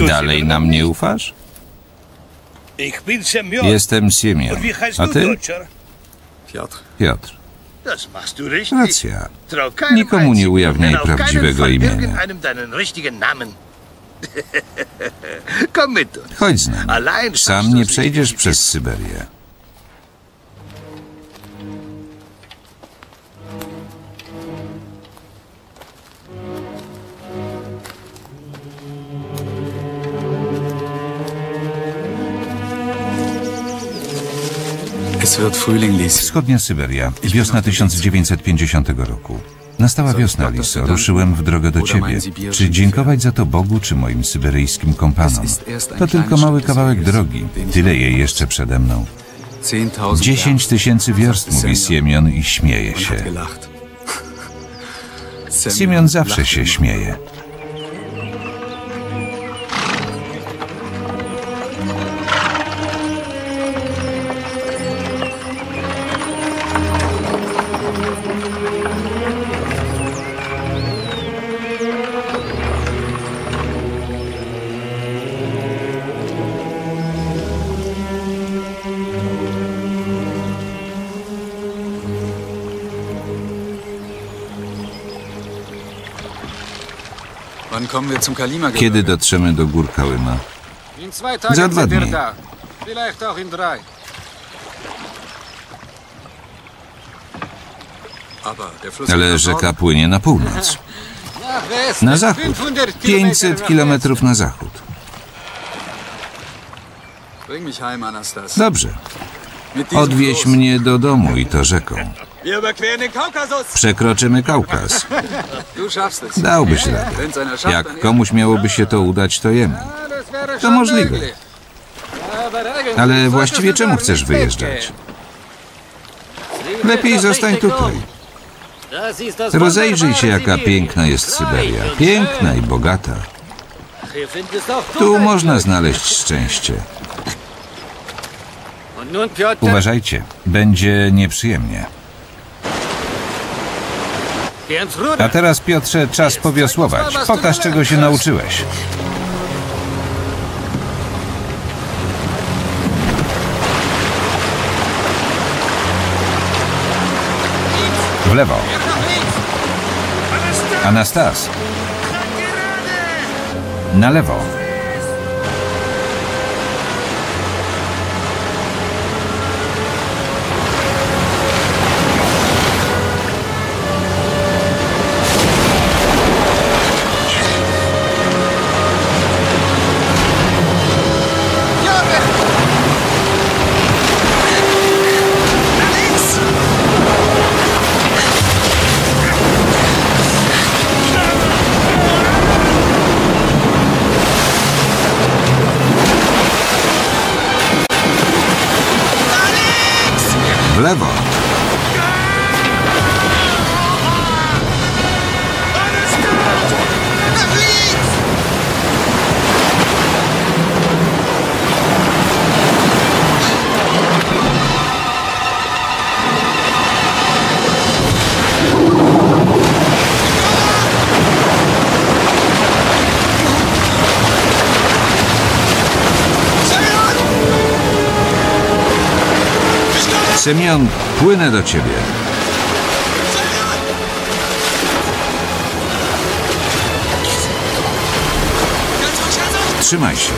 Dalej nam nie ufasz? Jestem Siemion. A ty? Piotr. Racja. Nikomu nie ujawniaj prawdziwego imienia. Chodź z nami. Sam nie przejdziesz przez Syberię. Wschodnia Syberia, wiosna 1950 roku. Nastała wiosna, Liso. Ruszyłem w drogę do ciebie. Czy dziękować za to Bogu, czy moim syberyjskim kompanom? To tylko mały kawałek drogi. Tyle jej jeszcze przede mną. 10 000 wierst, mówi Siemion i śmieje się. Siemion zawsze się śmieje. Kiedy dotrzemy do gór Kałyma? Za 2 dni. Ale rzeka płynie na północ. Na zachód. 500 kilometrów na zachód. Dobrze. Odwieź mnie do domu i to rzeką. Przekroczymy Kaukaz. Dałbyś radę. Jak komuś miałoby się to udać, to jemu. To możliwe. Ale właściwie czemu chcesz wyjeżdżać? Lepiej zostań tutaj. Rozejrzyj się, jaka piękna jest Syberia. Piękna i bogata. Tu można znaleźć szczęście. Uważajcie, będzie nieprzyjemnie. A teraz, Piotrze, czas powiosłować. Pokaż, czego się nauczyłeś. W lewo. Anastas. Na lewo. Siemion, płynę do ciebie. Trzymaj się.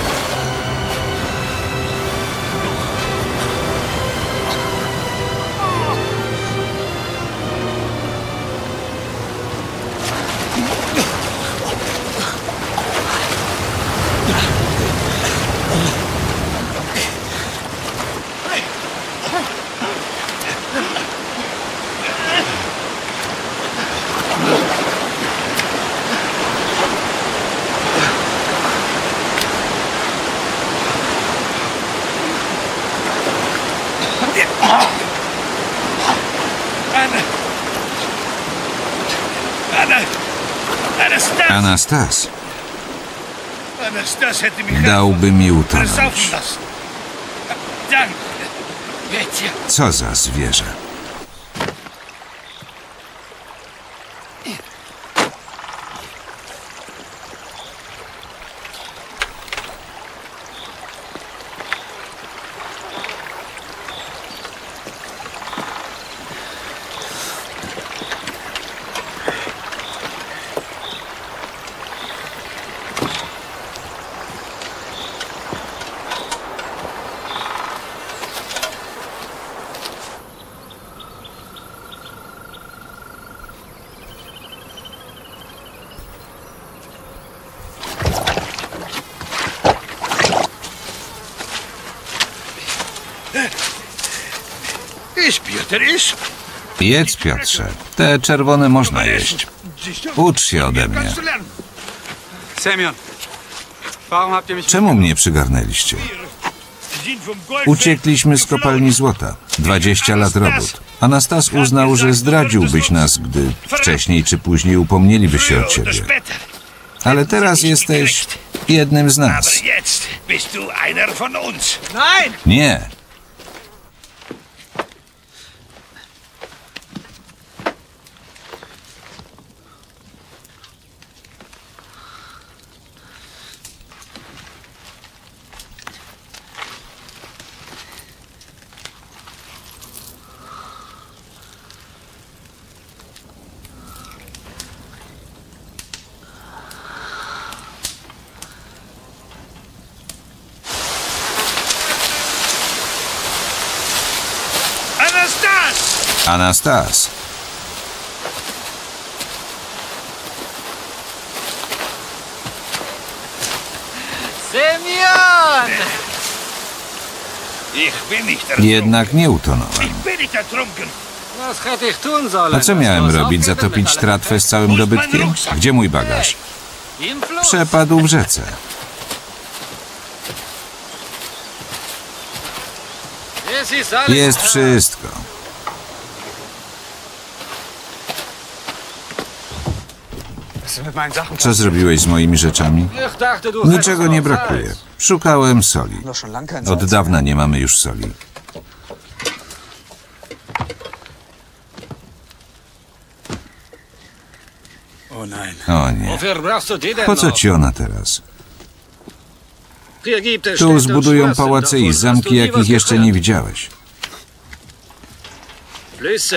Anastas dałby mi utonąć. Co za zwierzę. Jedz, Piotrze. Te czerwone można jeść. Ucz się ode mnie. Czemu mnie przygarnęliście? Uciekliśmy z kopalni złota. 20 lat robót. Anastas uznał, że zdradziłbyś nas, gdy wcześniej czy później upomnieliby się o ciebie. Ale teraz jesteś jednym z nas. Nie. Anastas. Siemion! Jednak nie utonąłem. A co miałem robić? Zatopić tratwę z całym dobytkiem? Gdzie mój bagaż? Przepadł w rzece. Jest wszystko. Co zrobiłeś z moimi rzeczami? Niczego nie brakuje. Szukałem soli. Od dawna nie mamy już soli. O nie. Po co ci ona teraz? Tu zbudują pałace i zamki, jakich jeszcze nie widziałeś.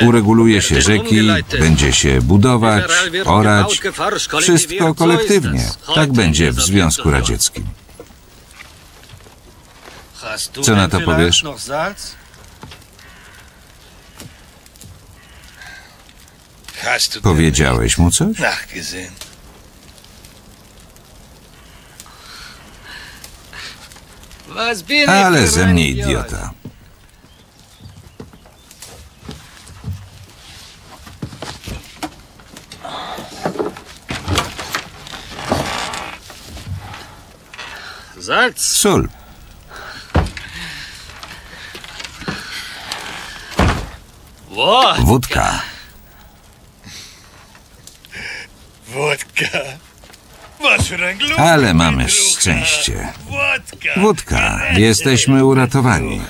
Ureguluje się rzeki, będzie się budować, orać, wszystko kolektywnie. Tak będzie w Związku Radzieckim. Co na to powiesz? Powiedziałeś mu coś? Ale ze mnie idiota. Sól. Wódka. Ale mamy szczęście. Wódka. Jesteśmy uratowani.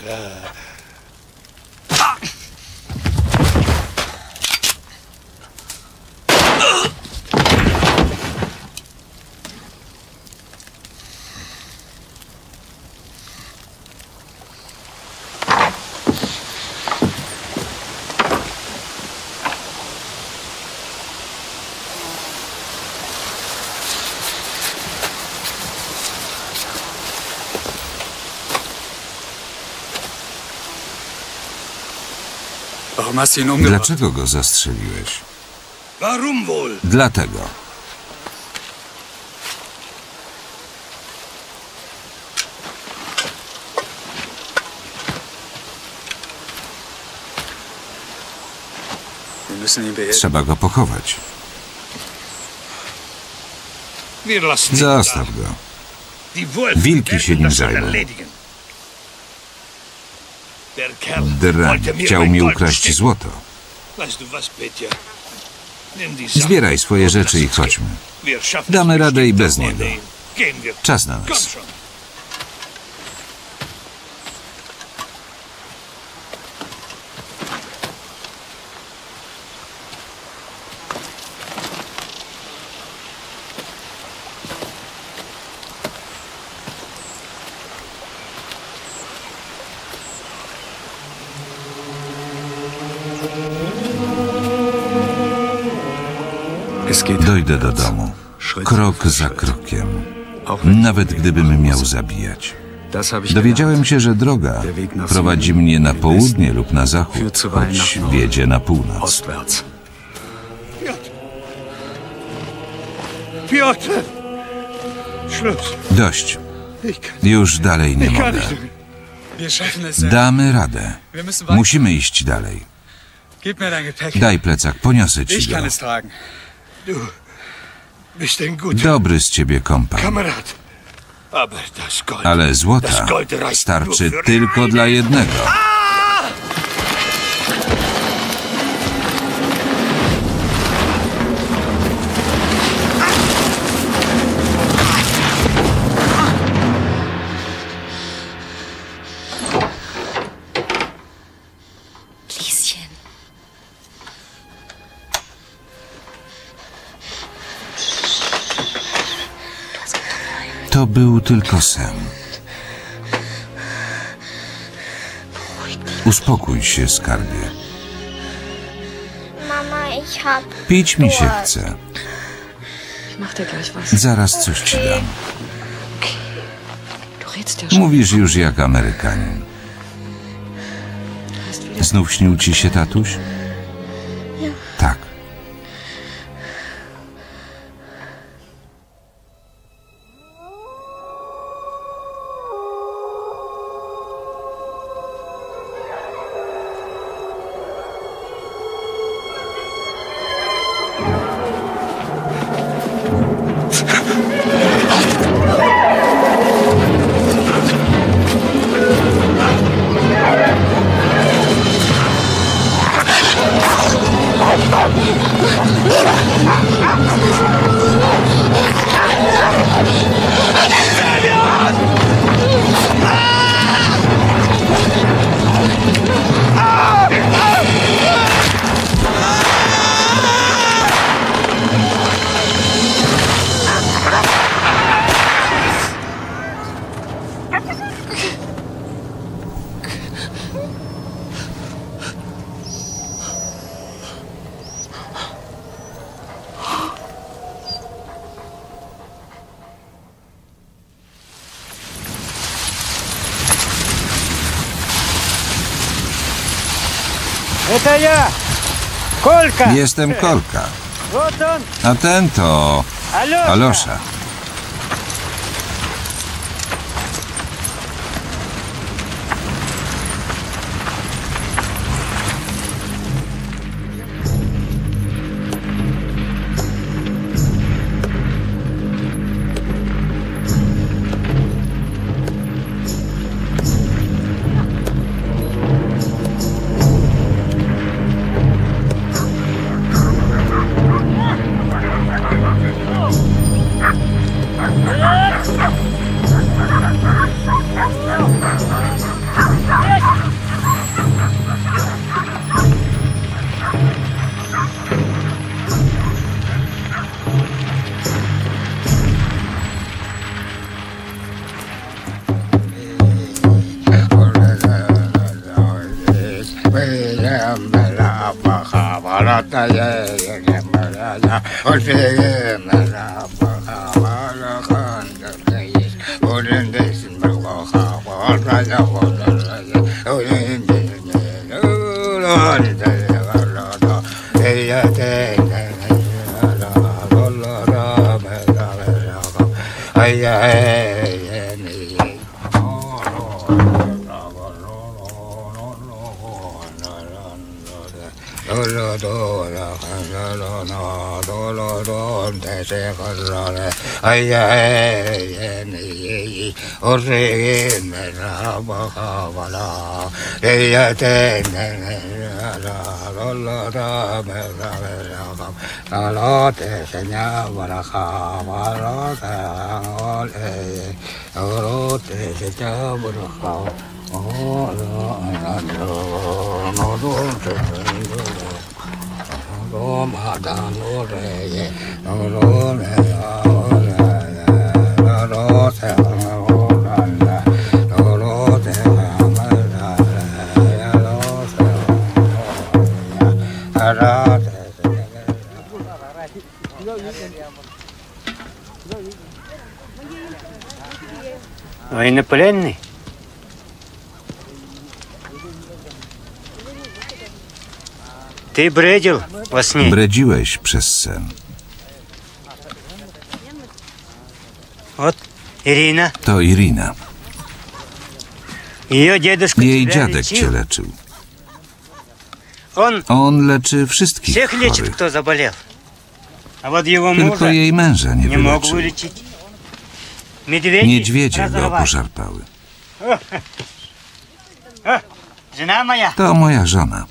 Dlaczego go zastrzeliłeś? Dlatego. Trzeba go pochować. Zostaw go. Wilki się nim zajmą. Dran chciał mi ukraść złoto. Zbieraj swoje rzeczy i chodźmy. Damy radę i bez niego. Czas na nas. Dojdę do domu, krok za krokiem, nawet gdybym miał zabijać. Dowiedziałem się, że droga prowadzi mnie na południe lub na zachód, choć wiedzie na północ. Piotr! Dość. Już dalej nie mogę. Damy radę. Musimy iść dalej. Daj plecak, poniosę ci go. Dobry z ciebie kompan. Ale złota starczy tylko dla jednego. To był tylko sen. Uspokój się, skarbie. Pić mi się chce. Zaraz coś ci dam. Mówisz już jak Amerykanin. Znów śnił ci się tatuś? Tak. Jestem Korka. A ten to... Alosza. Военнопленный? Ты бредил во сне? Бредилась przez sen. Вот Ирина. To Irina. Jej dziadek cię leczył. On leczy wszystkich chorych. Tylko jej męża nie wyleczył. Niedźwiedzie go poszarpały. To moja żona.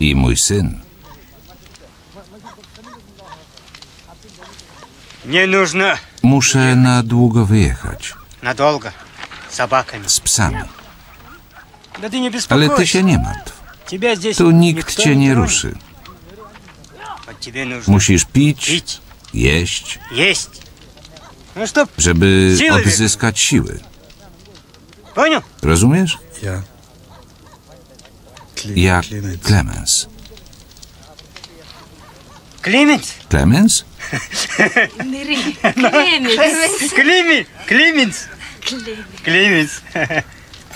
I mój syn. Muszę na długo wyjechać. Z psami. Ale ty się nie martw. Tu nikt cię nie ruszy. Musisz pić, jeść, żeby odzyskać siły. Rozumiesz? Ja Clemens. Clemens? Clemens? Clemens. Clemens.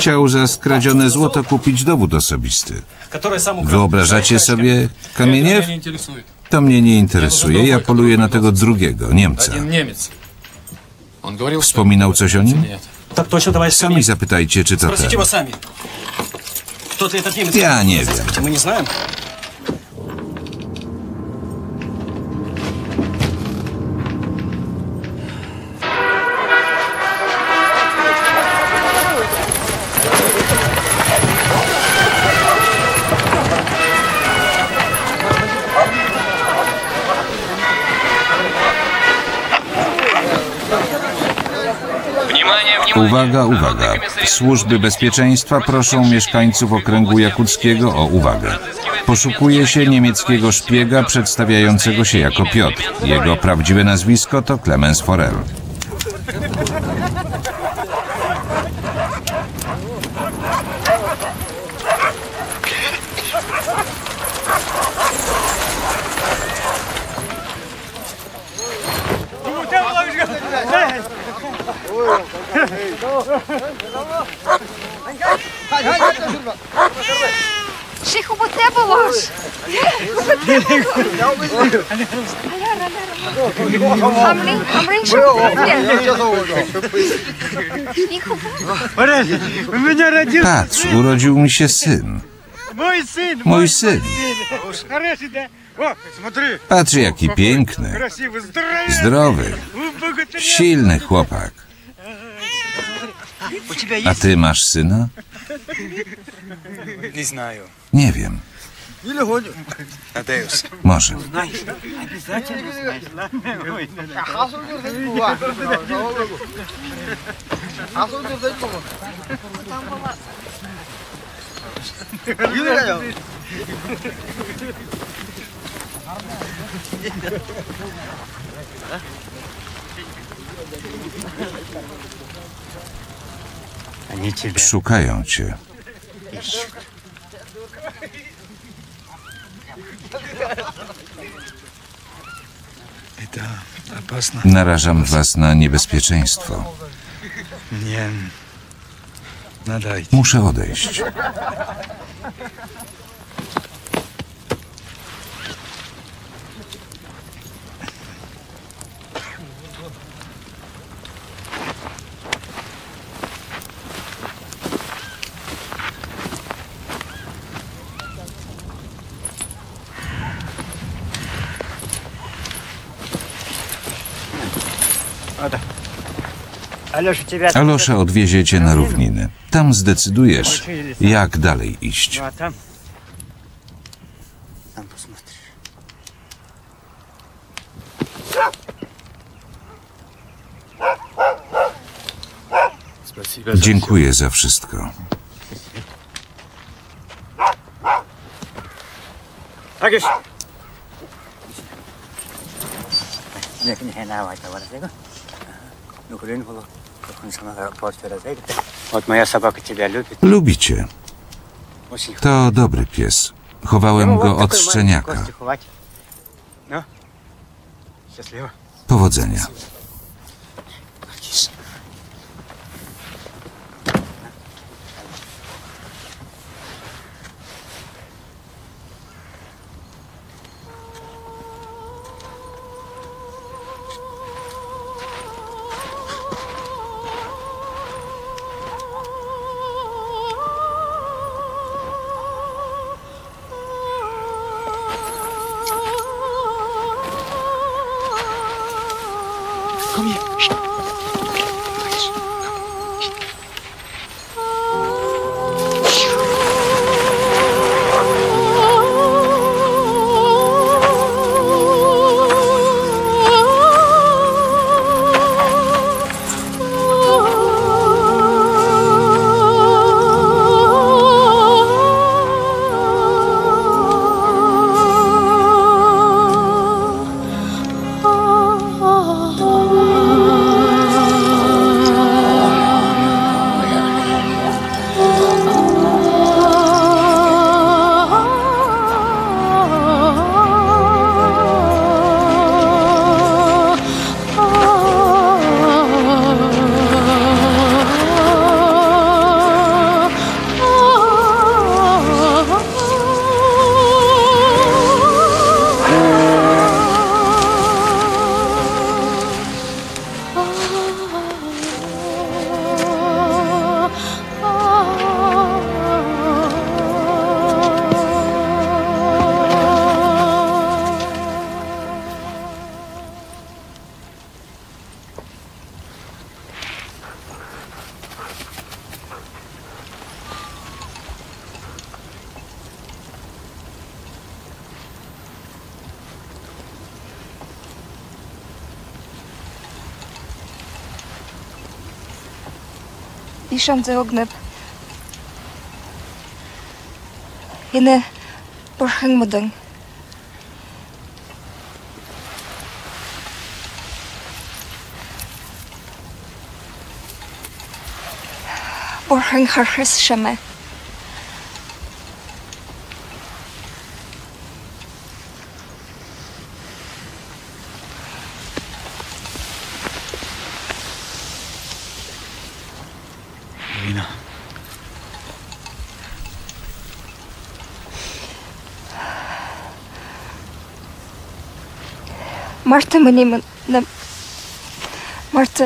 Chciał za skradzione złoto kupić dowód osobisty. Wyobrażacie sobie Kamieniew? To mnie nie interesuje. Ja poluję na tego drugiego, Niemca. Wspominał coś o nim? Sami zapytajcie, czy to ten. Ja nie wiem. Uwaga, uwaga. Służby bezpieczeństwa proszą mieszkańców okręgu jakuckiego o uwagę. Poszukuje się niemieckiego szpiega przedstawiającego się jako Piotr. Jego prawdziwe nazwisko to Clemens Forell. Patrz, urodził mi się syn. Mój syn. Patrz, jaki piękny, zdrowy, silny chłopak. A ty masz syna? Nie wiem. Może. Szukają cię. Narażam was na niebezpieczeństwo. Muszę odejść. Alosza odwiezie cię na równiny. Tam zdecydujesz, jak dalej iść. Dziękuję za wszystko. Lubi cię. To dobry pies. Chowałem go od szczeniaka. Powodzenia. wiszący ogneb. Yine porhanmadang. Porhang harhes shame. Marta mnie na... Marta...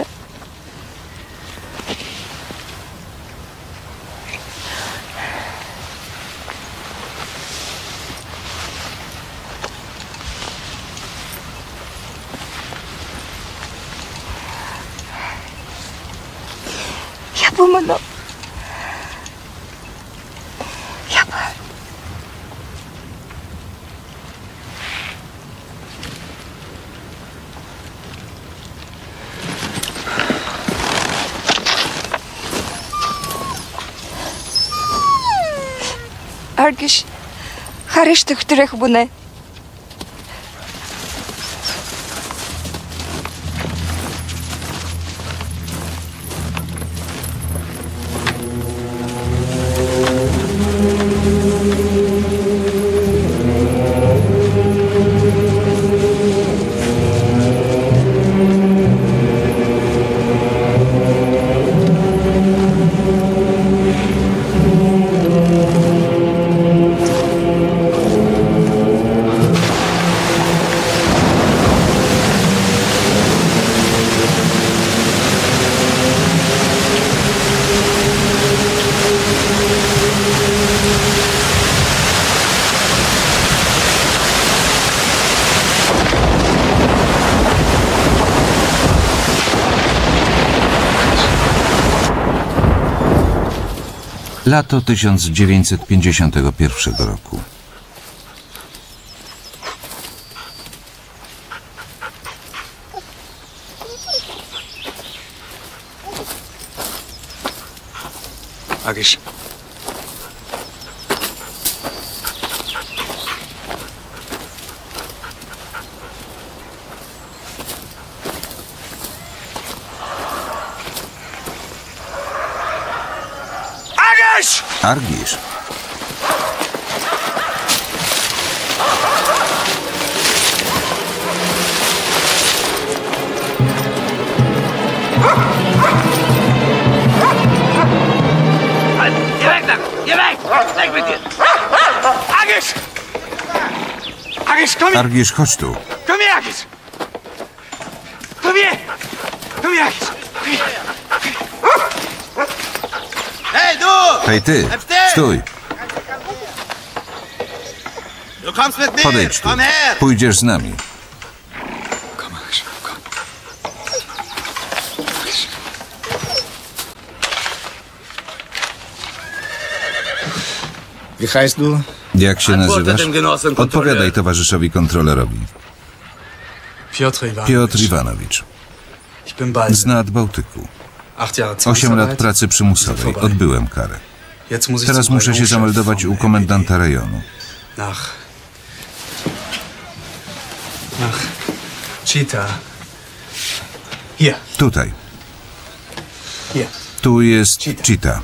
Ja pomogę... Argisz, charysz tych których bunę. Lato 1951 roku. Argisz. Argisz. Argisz, chodź tu. Hej ty, stój. Podejdź tu, pójdziesz z nami. Jak się nazywasz? Odpowiadaj towarzyszowi kontrolerowi. Piotr Iwanowicz. Z nad Bałtyku. 8 lat pracy przymusowej. Odbyłem karę. Teraz muszę się zameldować u komendanta rejonu. Chita. Tutaj. Tu jest Chita.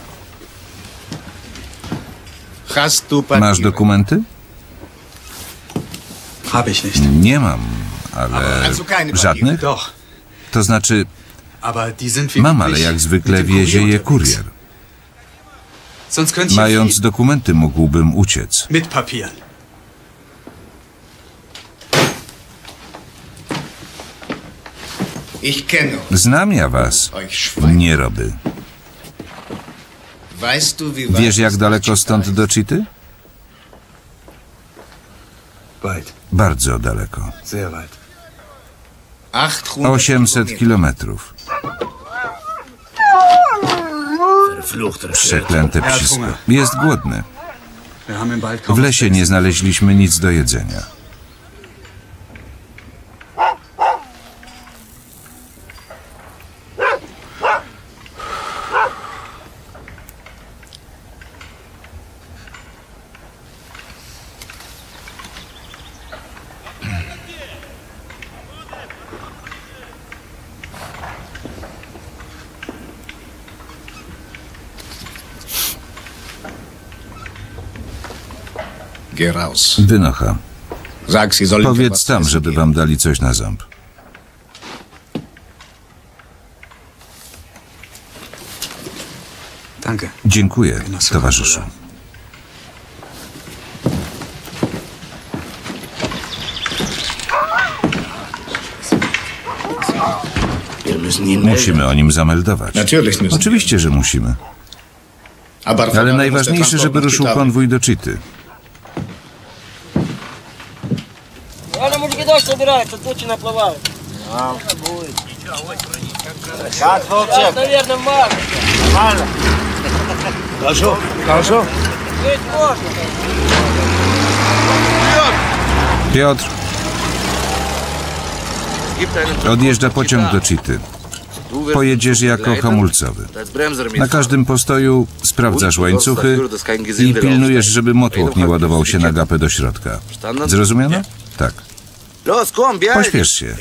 Masz dokumenty? Nie mam, ale... Żadnych? To znaczy... Mam, ale jak zwykle wiezie je kurier. Mając dokumenty, mógłbym uciec. Znam ja was, nieroby. Wiesz, jak daleko stąd do Chity? Bardzo daleko. 800 kilometrów. Przeklęte psisko. Jest głodny. W lesie nie znaleźliśmy nic do jedzenia. Wynocha. Powiedz tam, żeby wam dali coś na ząb. Dziękuję, towarzyszu. Musimy o nim zameldować. Oczywiście, że musimy. Ale najważniejsze, żeby ruszył konwój do Chity. Piotr! Odjeżdża pociąg do Chity. Pojedziesz jako hamulcowy. Na każdym postoju sprawdzasz łańcuchy i pilnujesz, żeby motłoch nie ładował się na gapę do środka. Zrozumiano? Tak. Pośpiesz się.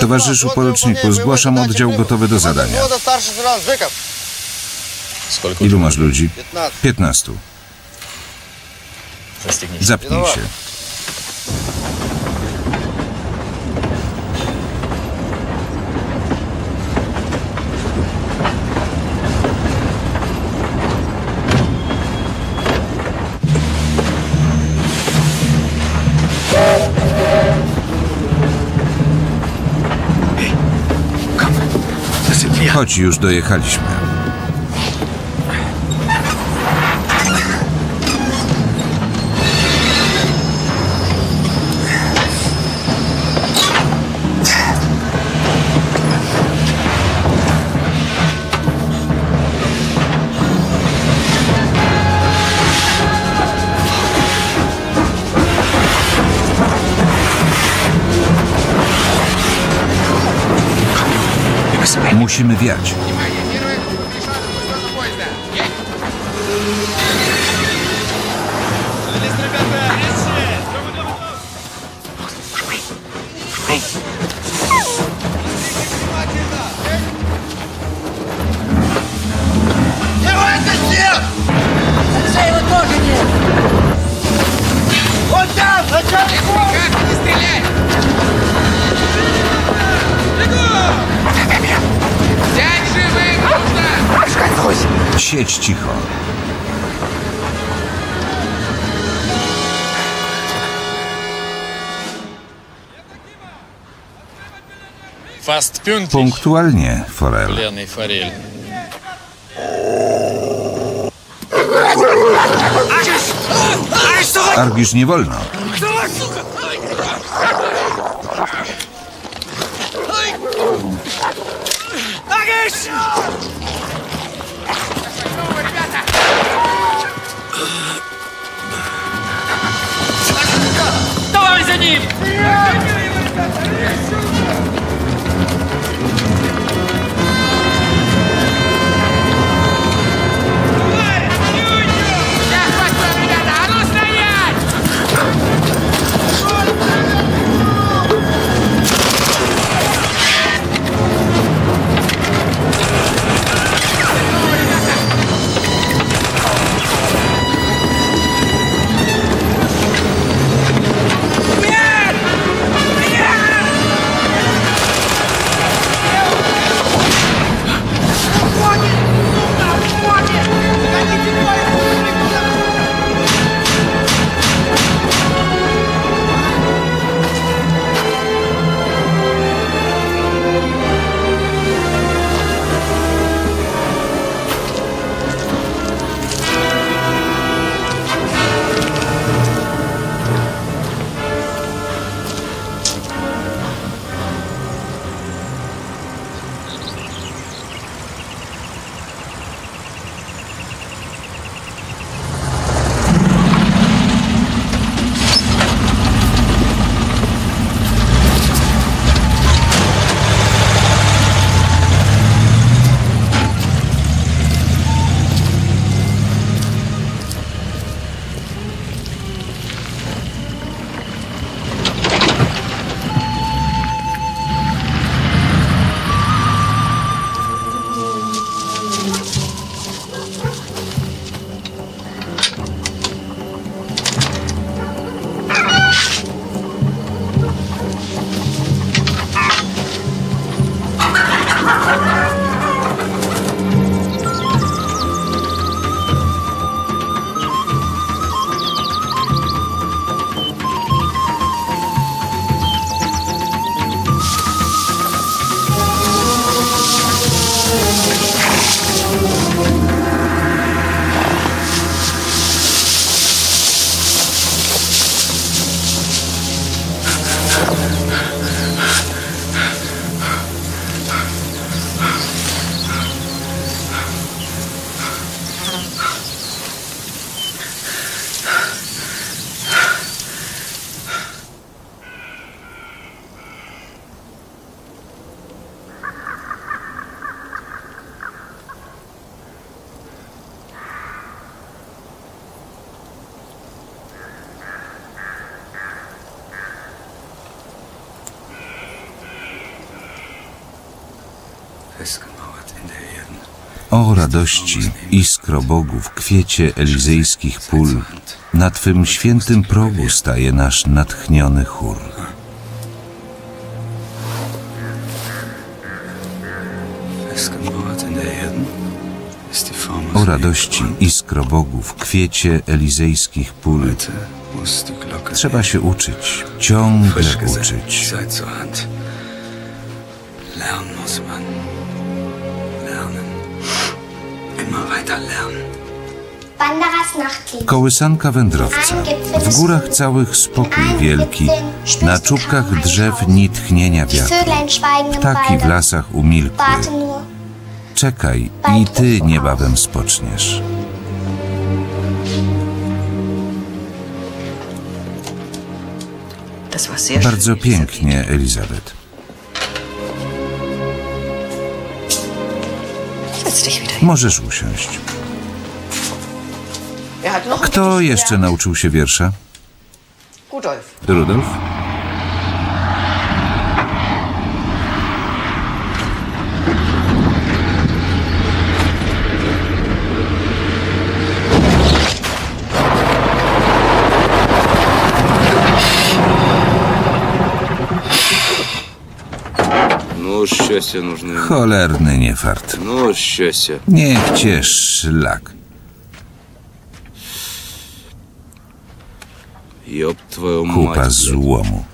Towarzyszu poruczniku, zgłaszam oddział gotowy do zadania. Ilu masz ludzi? 15. Zapnij się. Chodź, już dojechaliśmy. Musimy wiać. Siedź cicho. Punktualnie, Forell. Argisz, nie wolno. O radości, iskro Bogu, w kwiecie elizejskich pól, na Twym świętym progu staje nasz natchniony chór. O radości, iskro Bogu, w kwiecie elizejskich pól, trzeba się uczyć, ciągle uczyć. Kołysanka wędrowca, w górach całych spokój wielki, na czubkach drzew nit tchnienia wiatru, ptaki w lasach umilkły. Czekaj i Ty niebawem spoczniesz. Bardzo pięknie, Elizabeth. Możesz usiąść. Kto jeszcze nauczył się wiersza? Rudolf? Cholerny niefart. Niech cię szlak. Kupa złomu.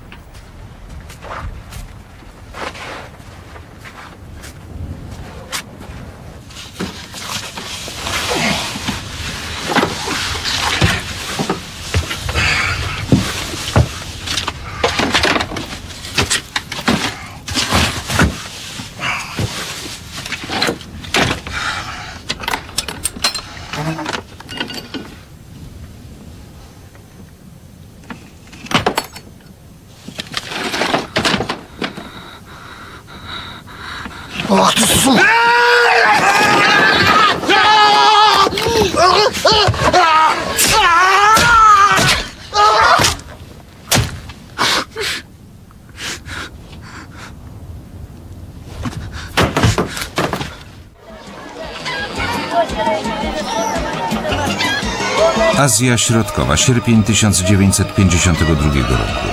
Azja Środkowa, sierpień 1952 roku.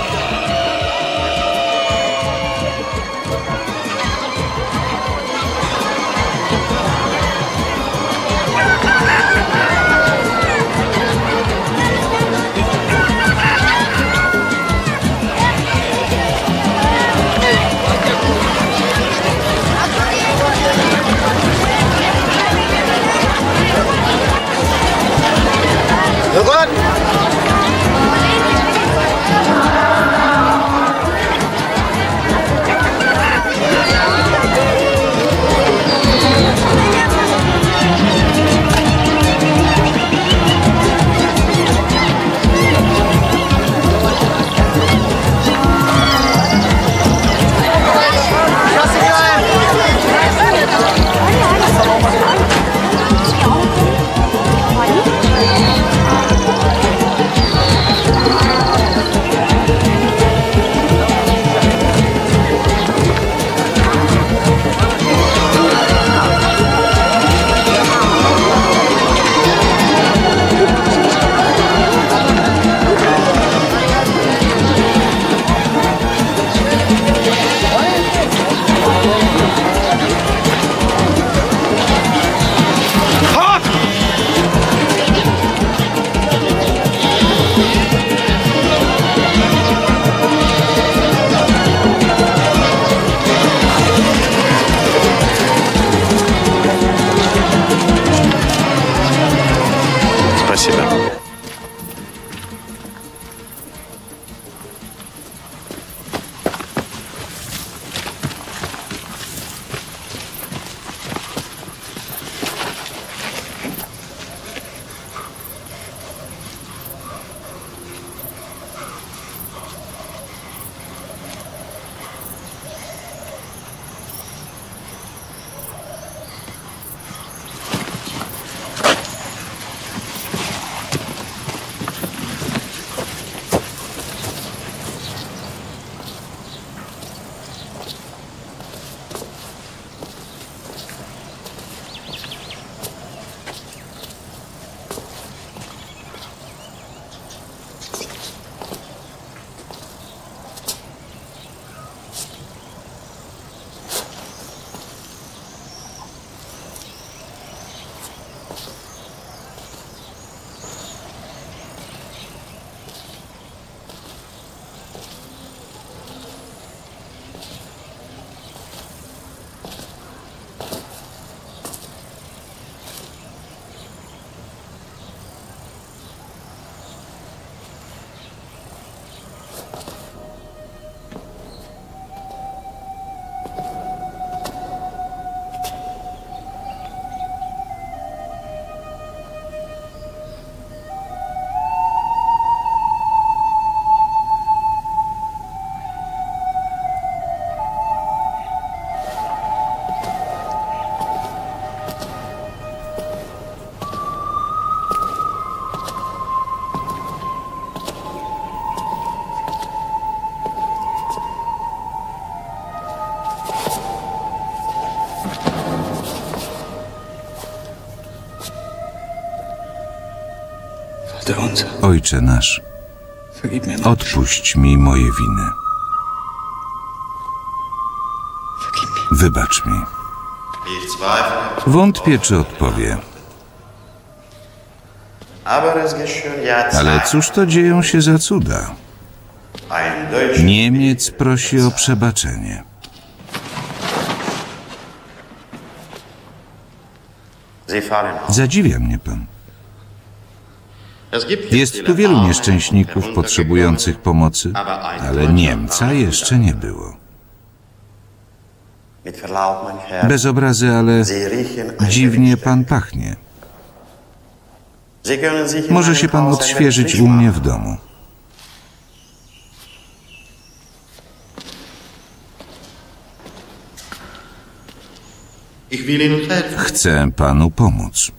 Ojcze nasz, odpuść mi moje winy. Wybacz mi. Wątpię, czy odpowie. Ale cóż to dzieją się za cuda? Niemiec prosi o przebaczenie. Zadziwia mnie pan. Jest tu wielu nieszczęśników potrzebujących pomocy, ale Niemca jeszcze nie było. Bez obrazy, ale dziwnie pan pachnie. Może się pan odświeżyć u mnie w domu. Chcę panu pomóc.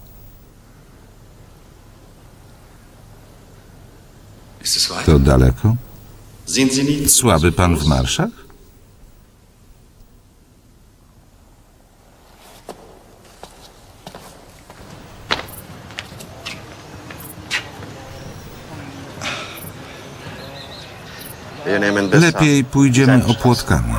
To daleko? Słaby pan w marszach? Lepiej pójdziemy opłotkami.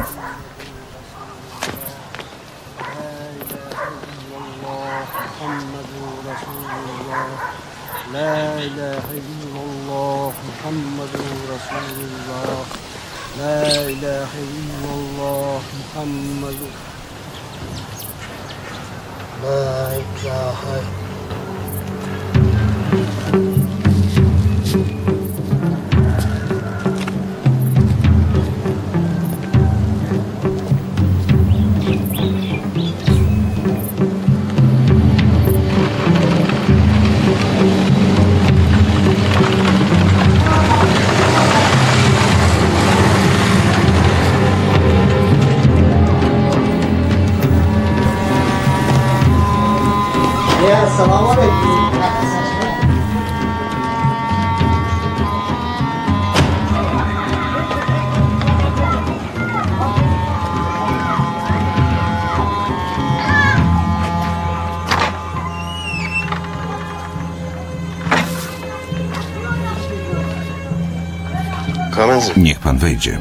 Niech pan wejdzie.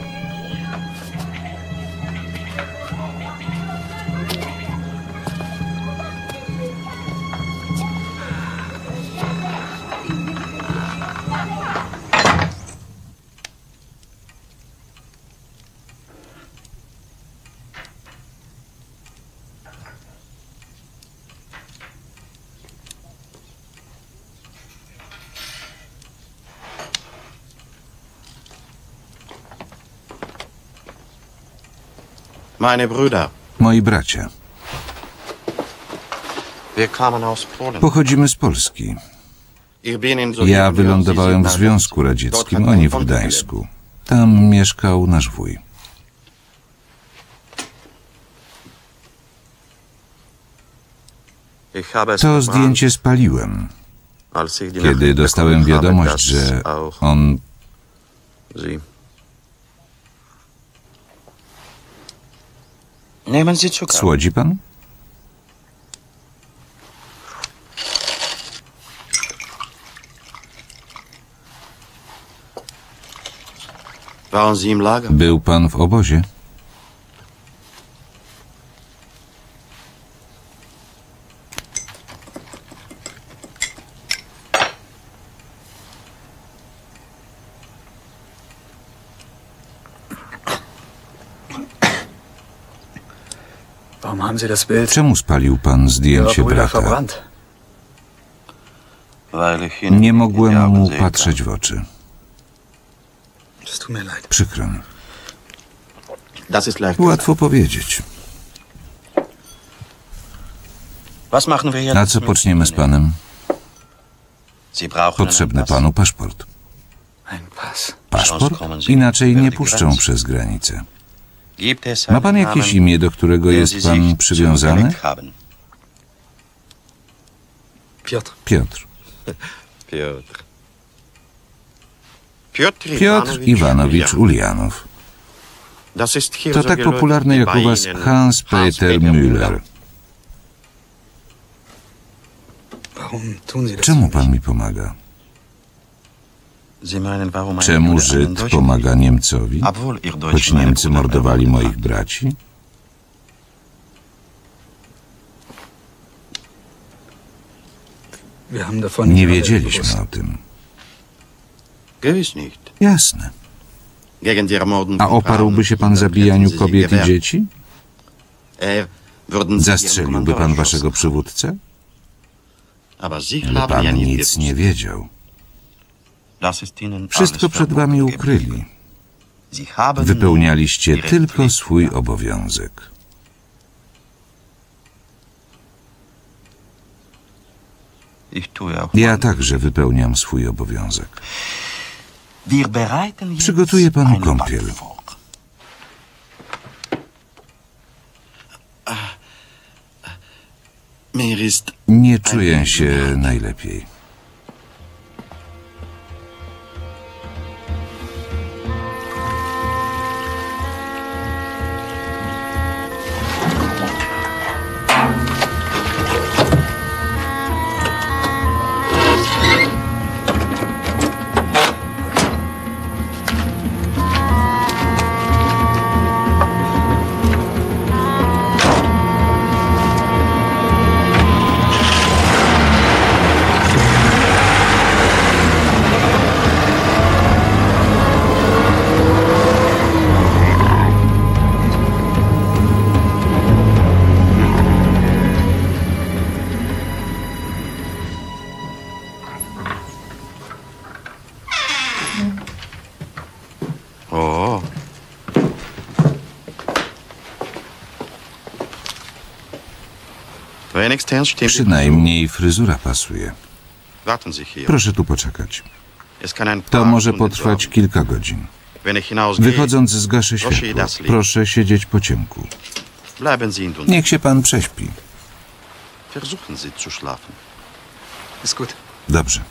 Moi bracia. Pochodzimy z Polski. Ja wylądowałem w Związku Radzieckim, oni w Gdańsku. Tam mieszkał nasz wuj. To zdjęcie spaliłem, kiedy dostałem wiadomość, że on... Słodzi pan? Był pan w obozie? Czemu spalił pan zdjęcie brata? Nie mogłem mu patrzeć w oczy. Przykro mi. Łatwo powiedzieć. A co poczniemy z panem? Potrzebny panu paszport. Paszport? Inaczej nie puszczą przez granicę. Ma pan jakieś imię, do którego jest pan przywiązany? Piotr. Piotr Iwanowicz Ulianow. To tak popularny jak u was Hans-Peter Müller. Czemu pan mi pomaga? Czemu Żyd pomaga Niemcowi, choć Niemcy mordowali moich braci? Nie wiedzieliśmy o tym. Jasne. A oparłby się pan zabijaniu kobiet i dzieci? Zastrzeliłby pan waszego przywódcę? Ale pan nic nie wiedział. Wszystko przed wami ukryli. Wypełnialiście tylko swój obowiązek. Ja także wypełniam swój obowiązek. Przygotuje panu kąpiel. Nie czuję się najlepiej. Przynajmniej fryzura pasuje. Proszę tu poczekać. To może potrwać kilka godzin. Wychodząc zgaszę światło. Proszę siedzieć po ciemku. Niech się pan prześpi. Dobrze.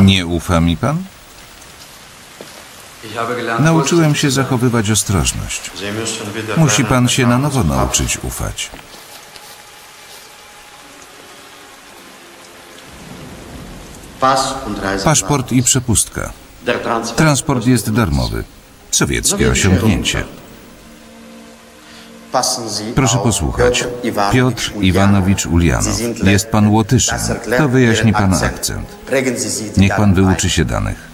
Nie ufa mi pan? Nauczyłem się zachowywać ostrożność. Musi pan się na nowo nauczyć ufać. Paszport i przepustka. Transport jest darmowy. Sowieckie osiągnięcie. Proszę posłuchać. Piotr Iwanowicz Ulianow. Jest pan Łotyszem. To wyjaśni pana akcent. Niech pan wyuczy się danych.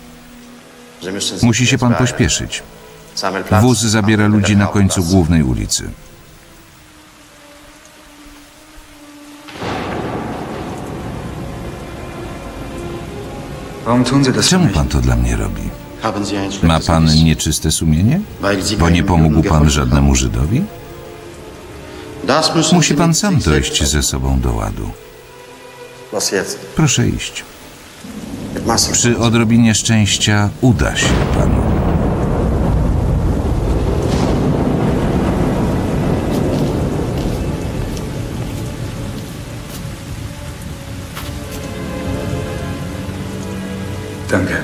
Musi się pan pośpieszyć. Wóz zabiera ludzi na końcu głównej ulicy. Czemu pan to dla mnie robi? Ma pan nieczyste sumienie? Bo nie pomógł pan żadnemu Żydowi? Musi pan sam dojść ze sobą do ładu. Proszę iść. Przy odrobinie szczęścia uda się panu.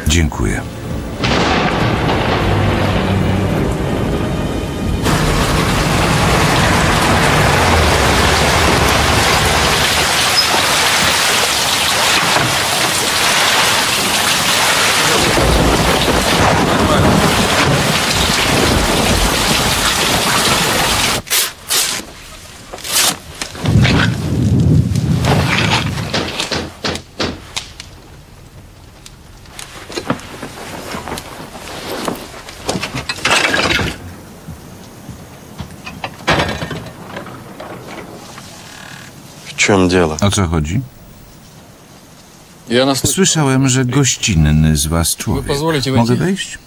Dziękuję. O co chodzi? Słyszałem, że gościnny z was człowiek. Mogę wejść?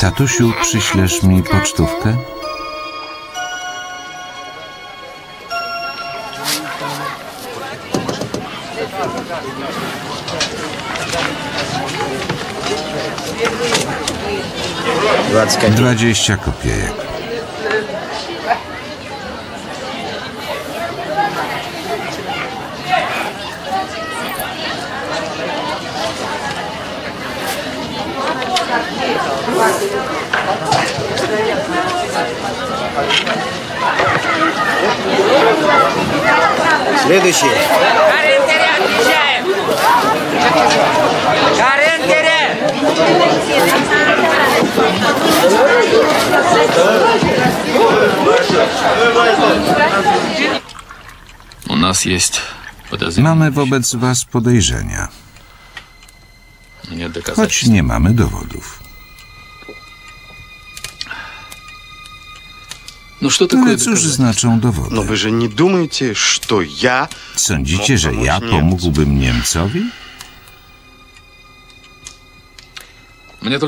Tatusiu, przyślesz mi pocztówkę? - 20 kopiejek. Mamy wobec was podejrzenia, choć nie mamy dowodów. Ale cóż znaczą dowody? Sądzicie, że ja pomógłbym Niemcowi?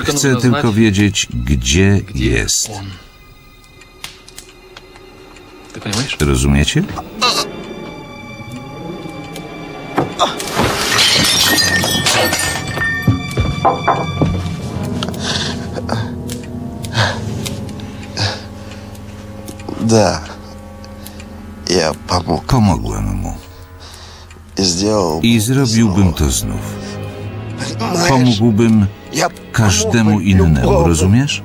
Chcę tylko wiedzieć, gdzie jest. Rozumiecie? Ja pomogłem mu. I zrobiłbym to znów. Pomógłbym każdemu innemu, rozumiesz?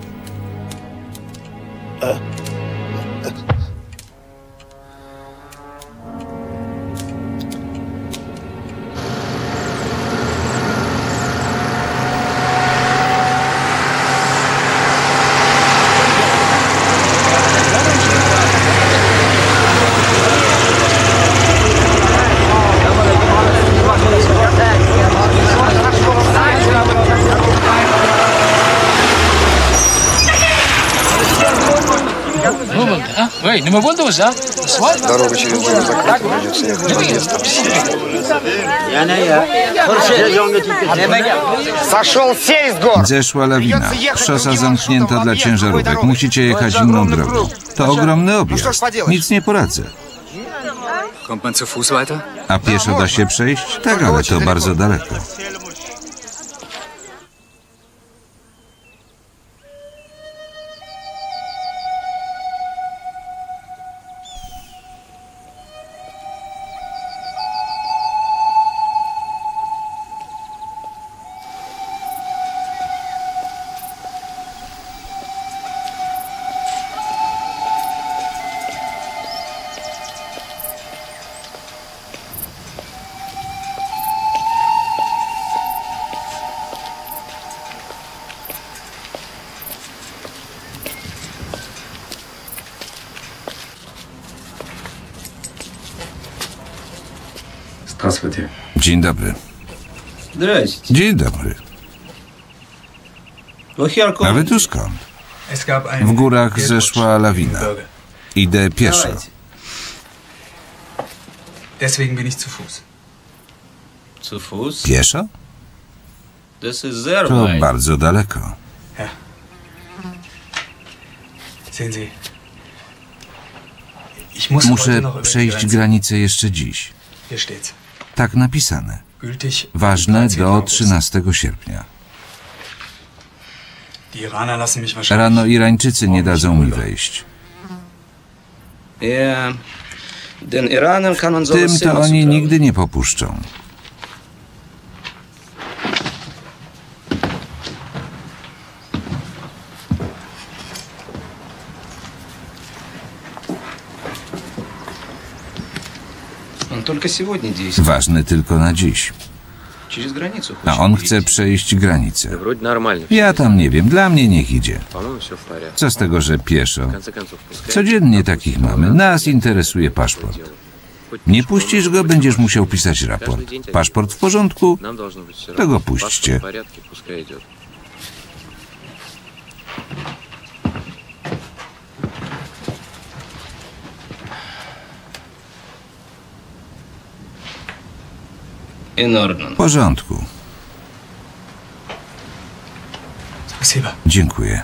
Дорога через Джуну закрыта, придется ехать на место. Zeszła lawina. Szosa zamknięta dla ciężarówek. Musicie jechać inną drogą. To ogromny objazd. Nic nie poradzę. A pieszo da się przejść? Tak, ale to bardzo daleko. Dzień dobry. Dzień dobry. A wy tu skąd? W górach zeszła lawina. Idę pieszo. Pieszo? To bardzo daleko. Muszę przejść granicę jeszcze dziś. Tak napisane. Ważne do 13 sierpnia. Rano Irańczycy nie dadzą mi wejść. Tym to oni nigdy nie popuszczą. Ważny tylko na dziś. A on chce przejść granicę. Ja tam nie wiem, dla mnie niech idzie. Co z tego, że pieszo? Codziennie takich mamy. Nas interesuje paszport. Nie puścisz go, będziesz musiał pisać raport. Paszport w porządku? To go puśćcie. W porządku. Dziękuję.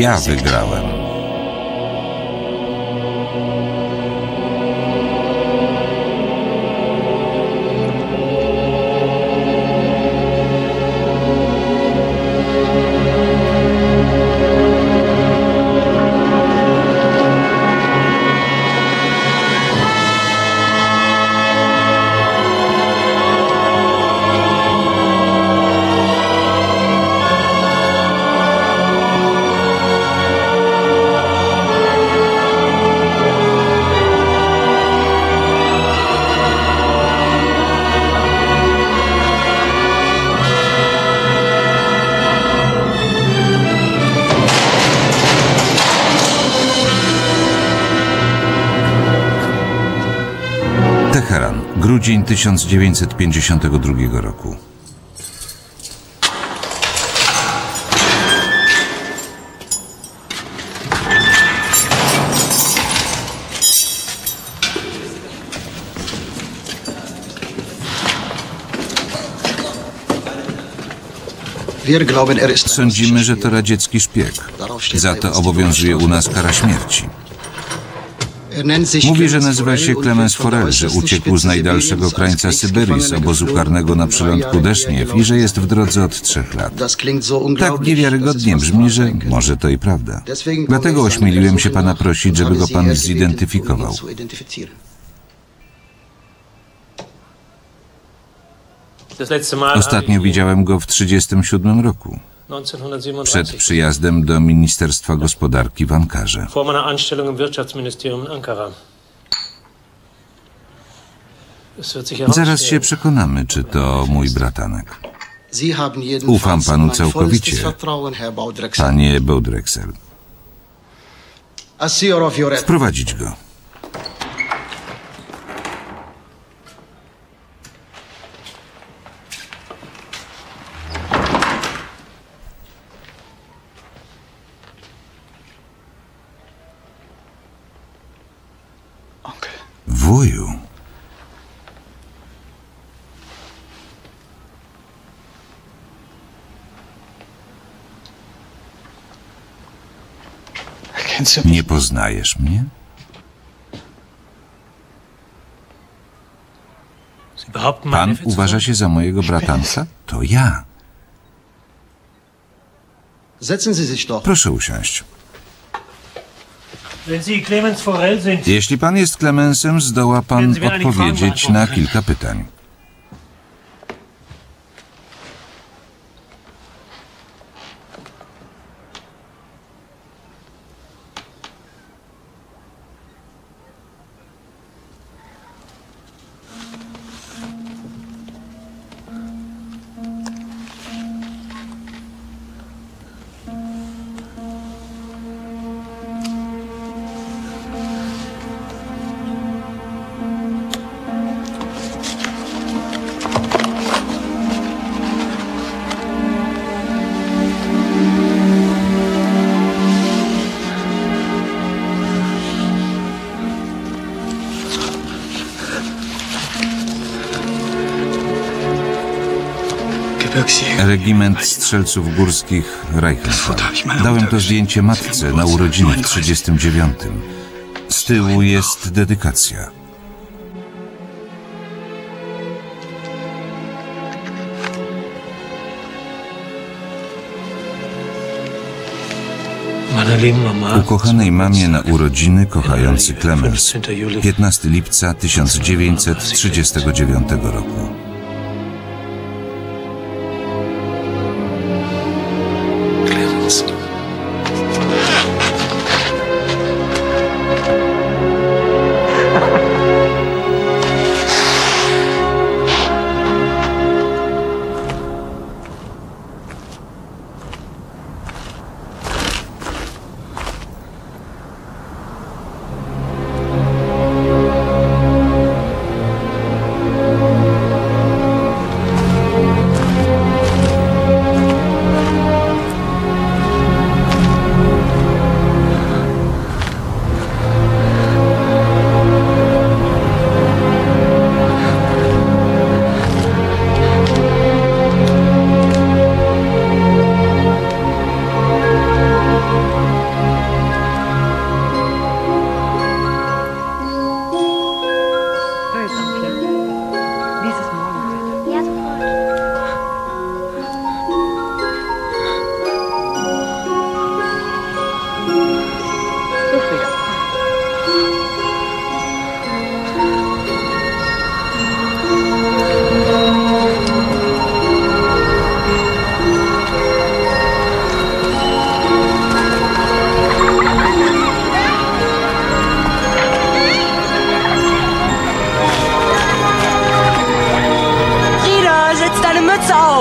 Ja wygrałem. Grudzień 1952 roku. Sądzimy, że to radziecki szpieg. Za to obowiązuje u nas kara śmierci. Mówi, że nazywa się Clemens Forell, że uciekł z najdalszego krańca Syberii z obozu karnego na przylądku Dieżniew i że jest w drodze od 3 lat. Tak niewiarygodnie brzmi, że może to i prawda. Dlatego ośmieliłem się pana prosić, żeby go pan zidentyfikował. Ostatnio widziałem go w 1937 roku, przed przyjazdem do Ministerstwa Gospodarki w Ankarze. Zaraz się przekonamy, czy to mój bratanek. Ufam panu całkowicie, panie Baudrexel. Wprowadzić go. Wuju. Nie poznajesz mnie? Pan uważa się za mojego bratanca? To ja. Proszę usiąść. Jeśli pan jest Clemensem, zdoła pan odpowiedzieć na kilka pytań. Regiment Strzelców Górskich Reichenfall. Dałem to zdjęcie matce na urodziny w 1939. Z tyłu jest dedykacja. Ukochanej mamie na urodziny kochający Clemens. 15 lipca 1939 roku.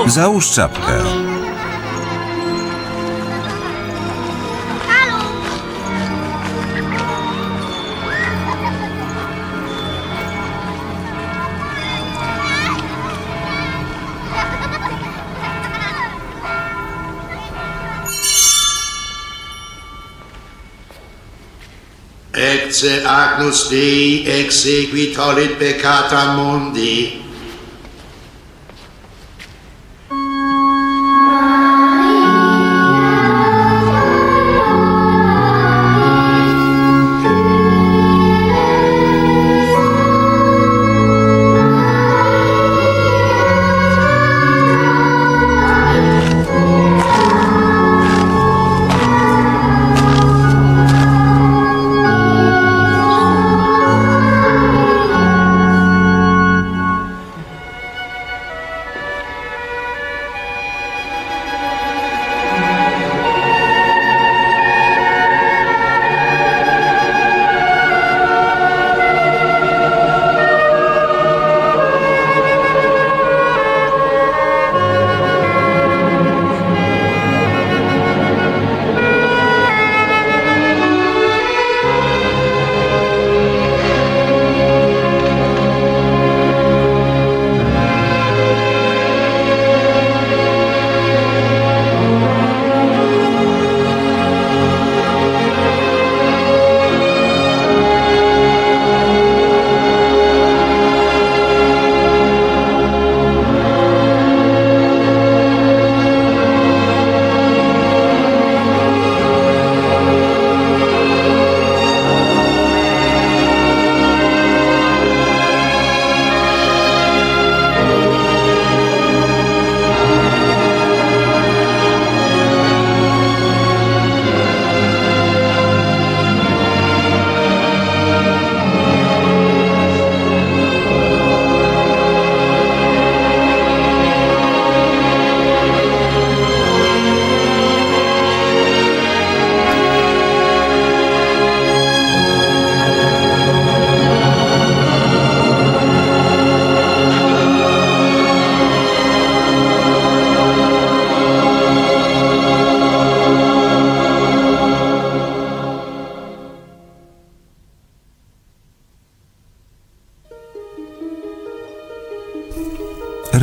Załóż czapkę. Ecce agnus Dei exequitorit peccata mundi.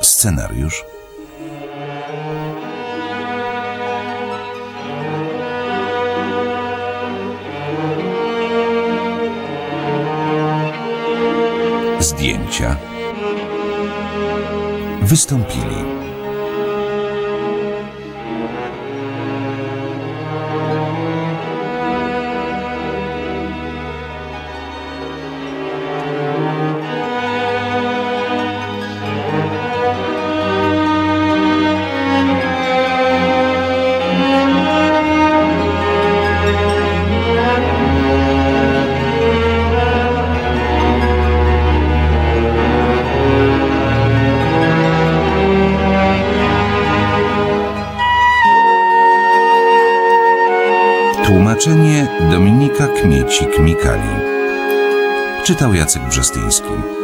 Scenariusz. Zdjęcia. Wystąpili: Dominika Kmiecik-Mikali. Czytał Jacek Brzestyński.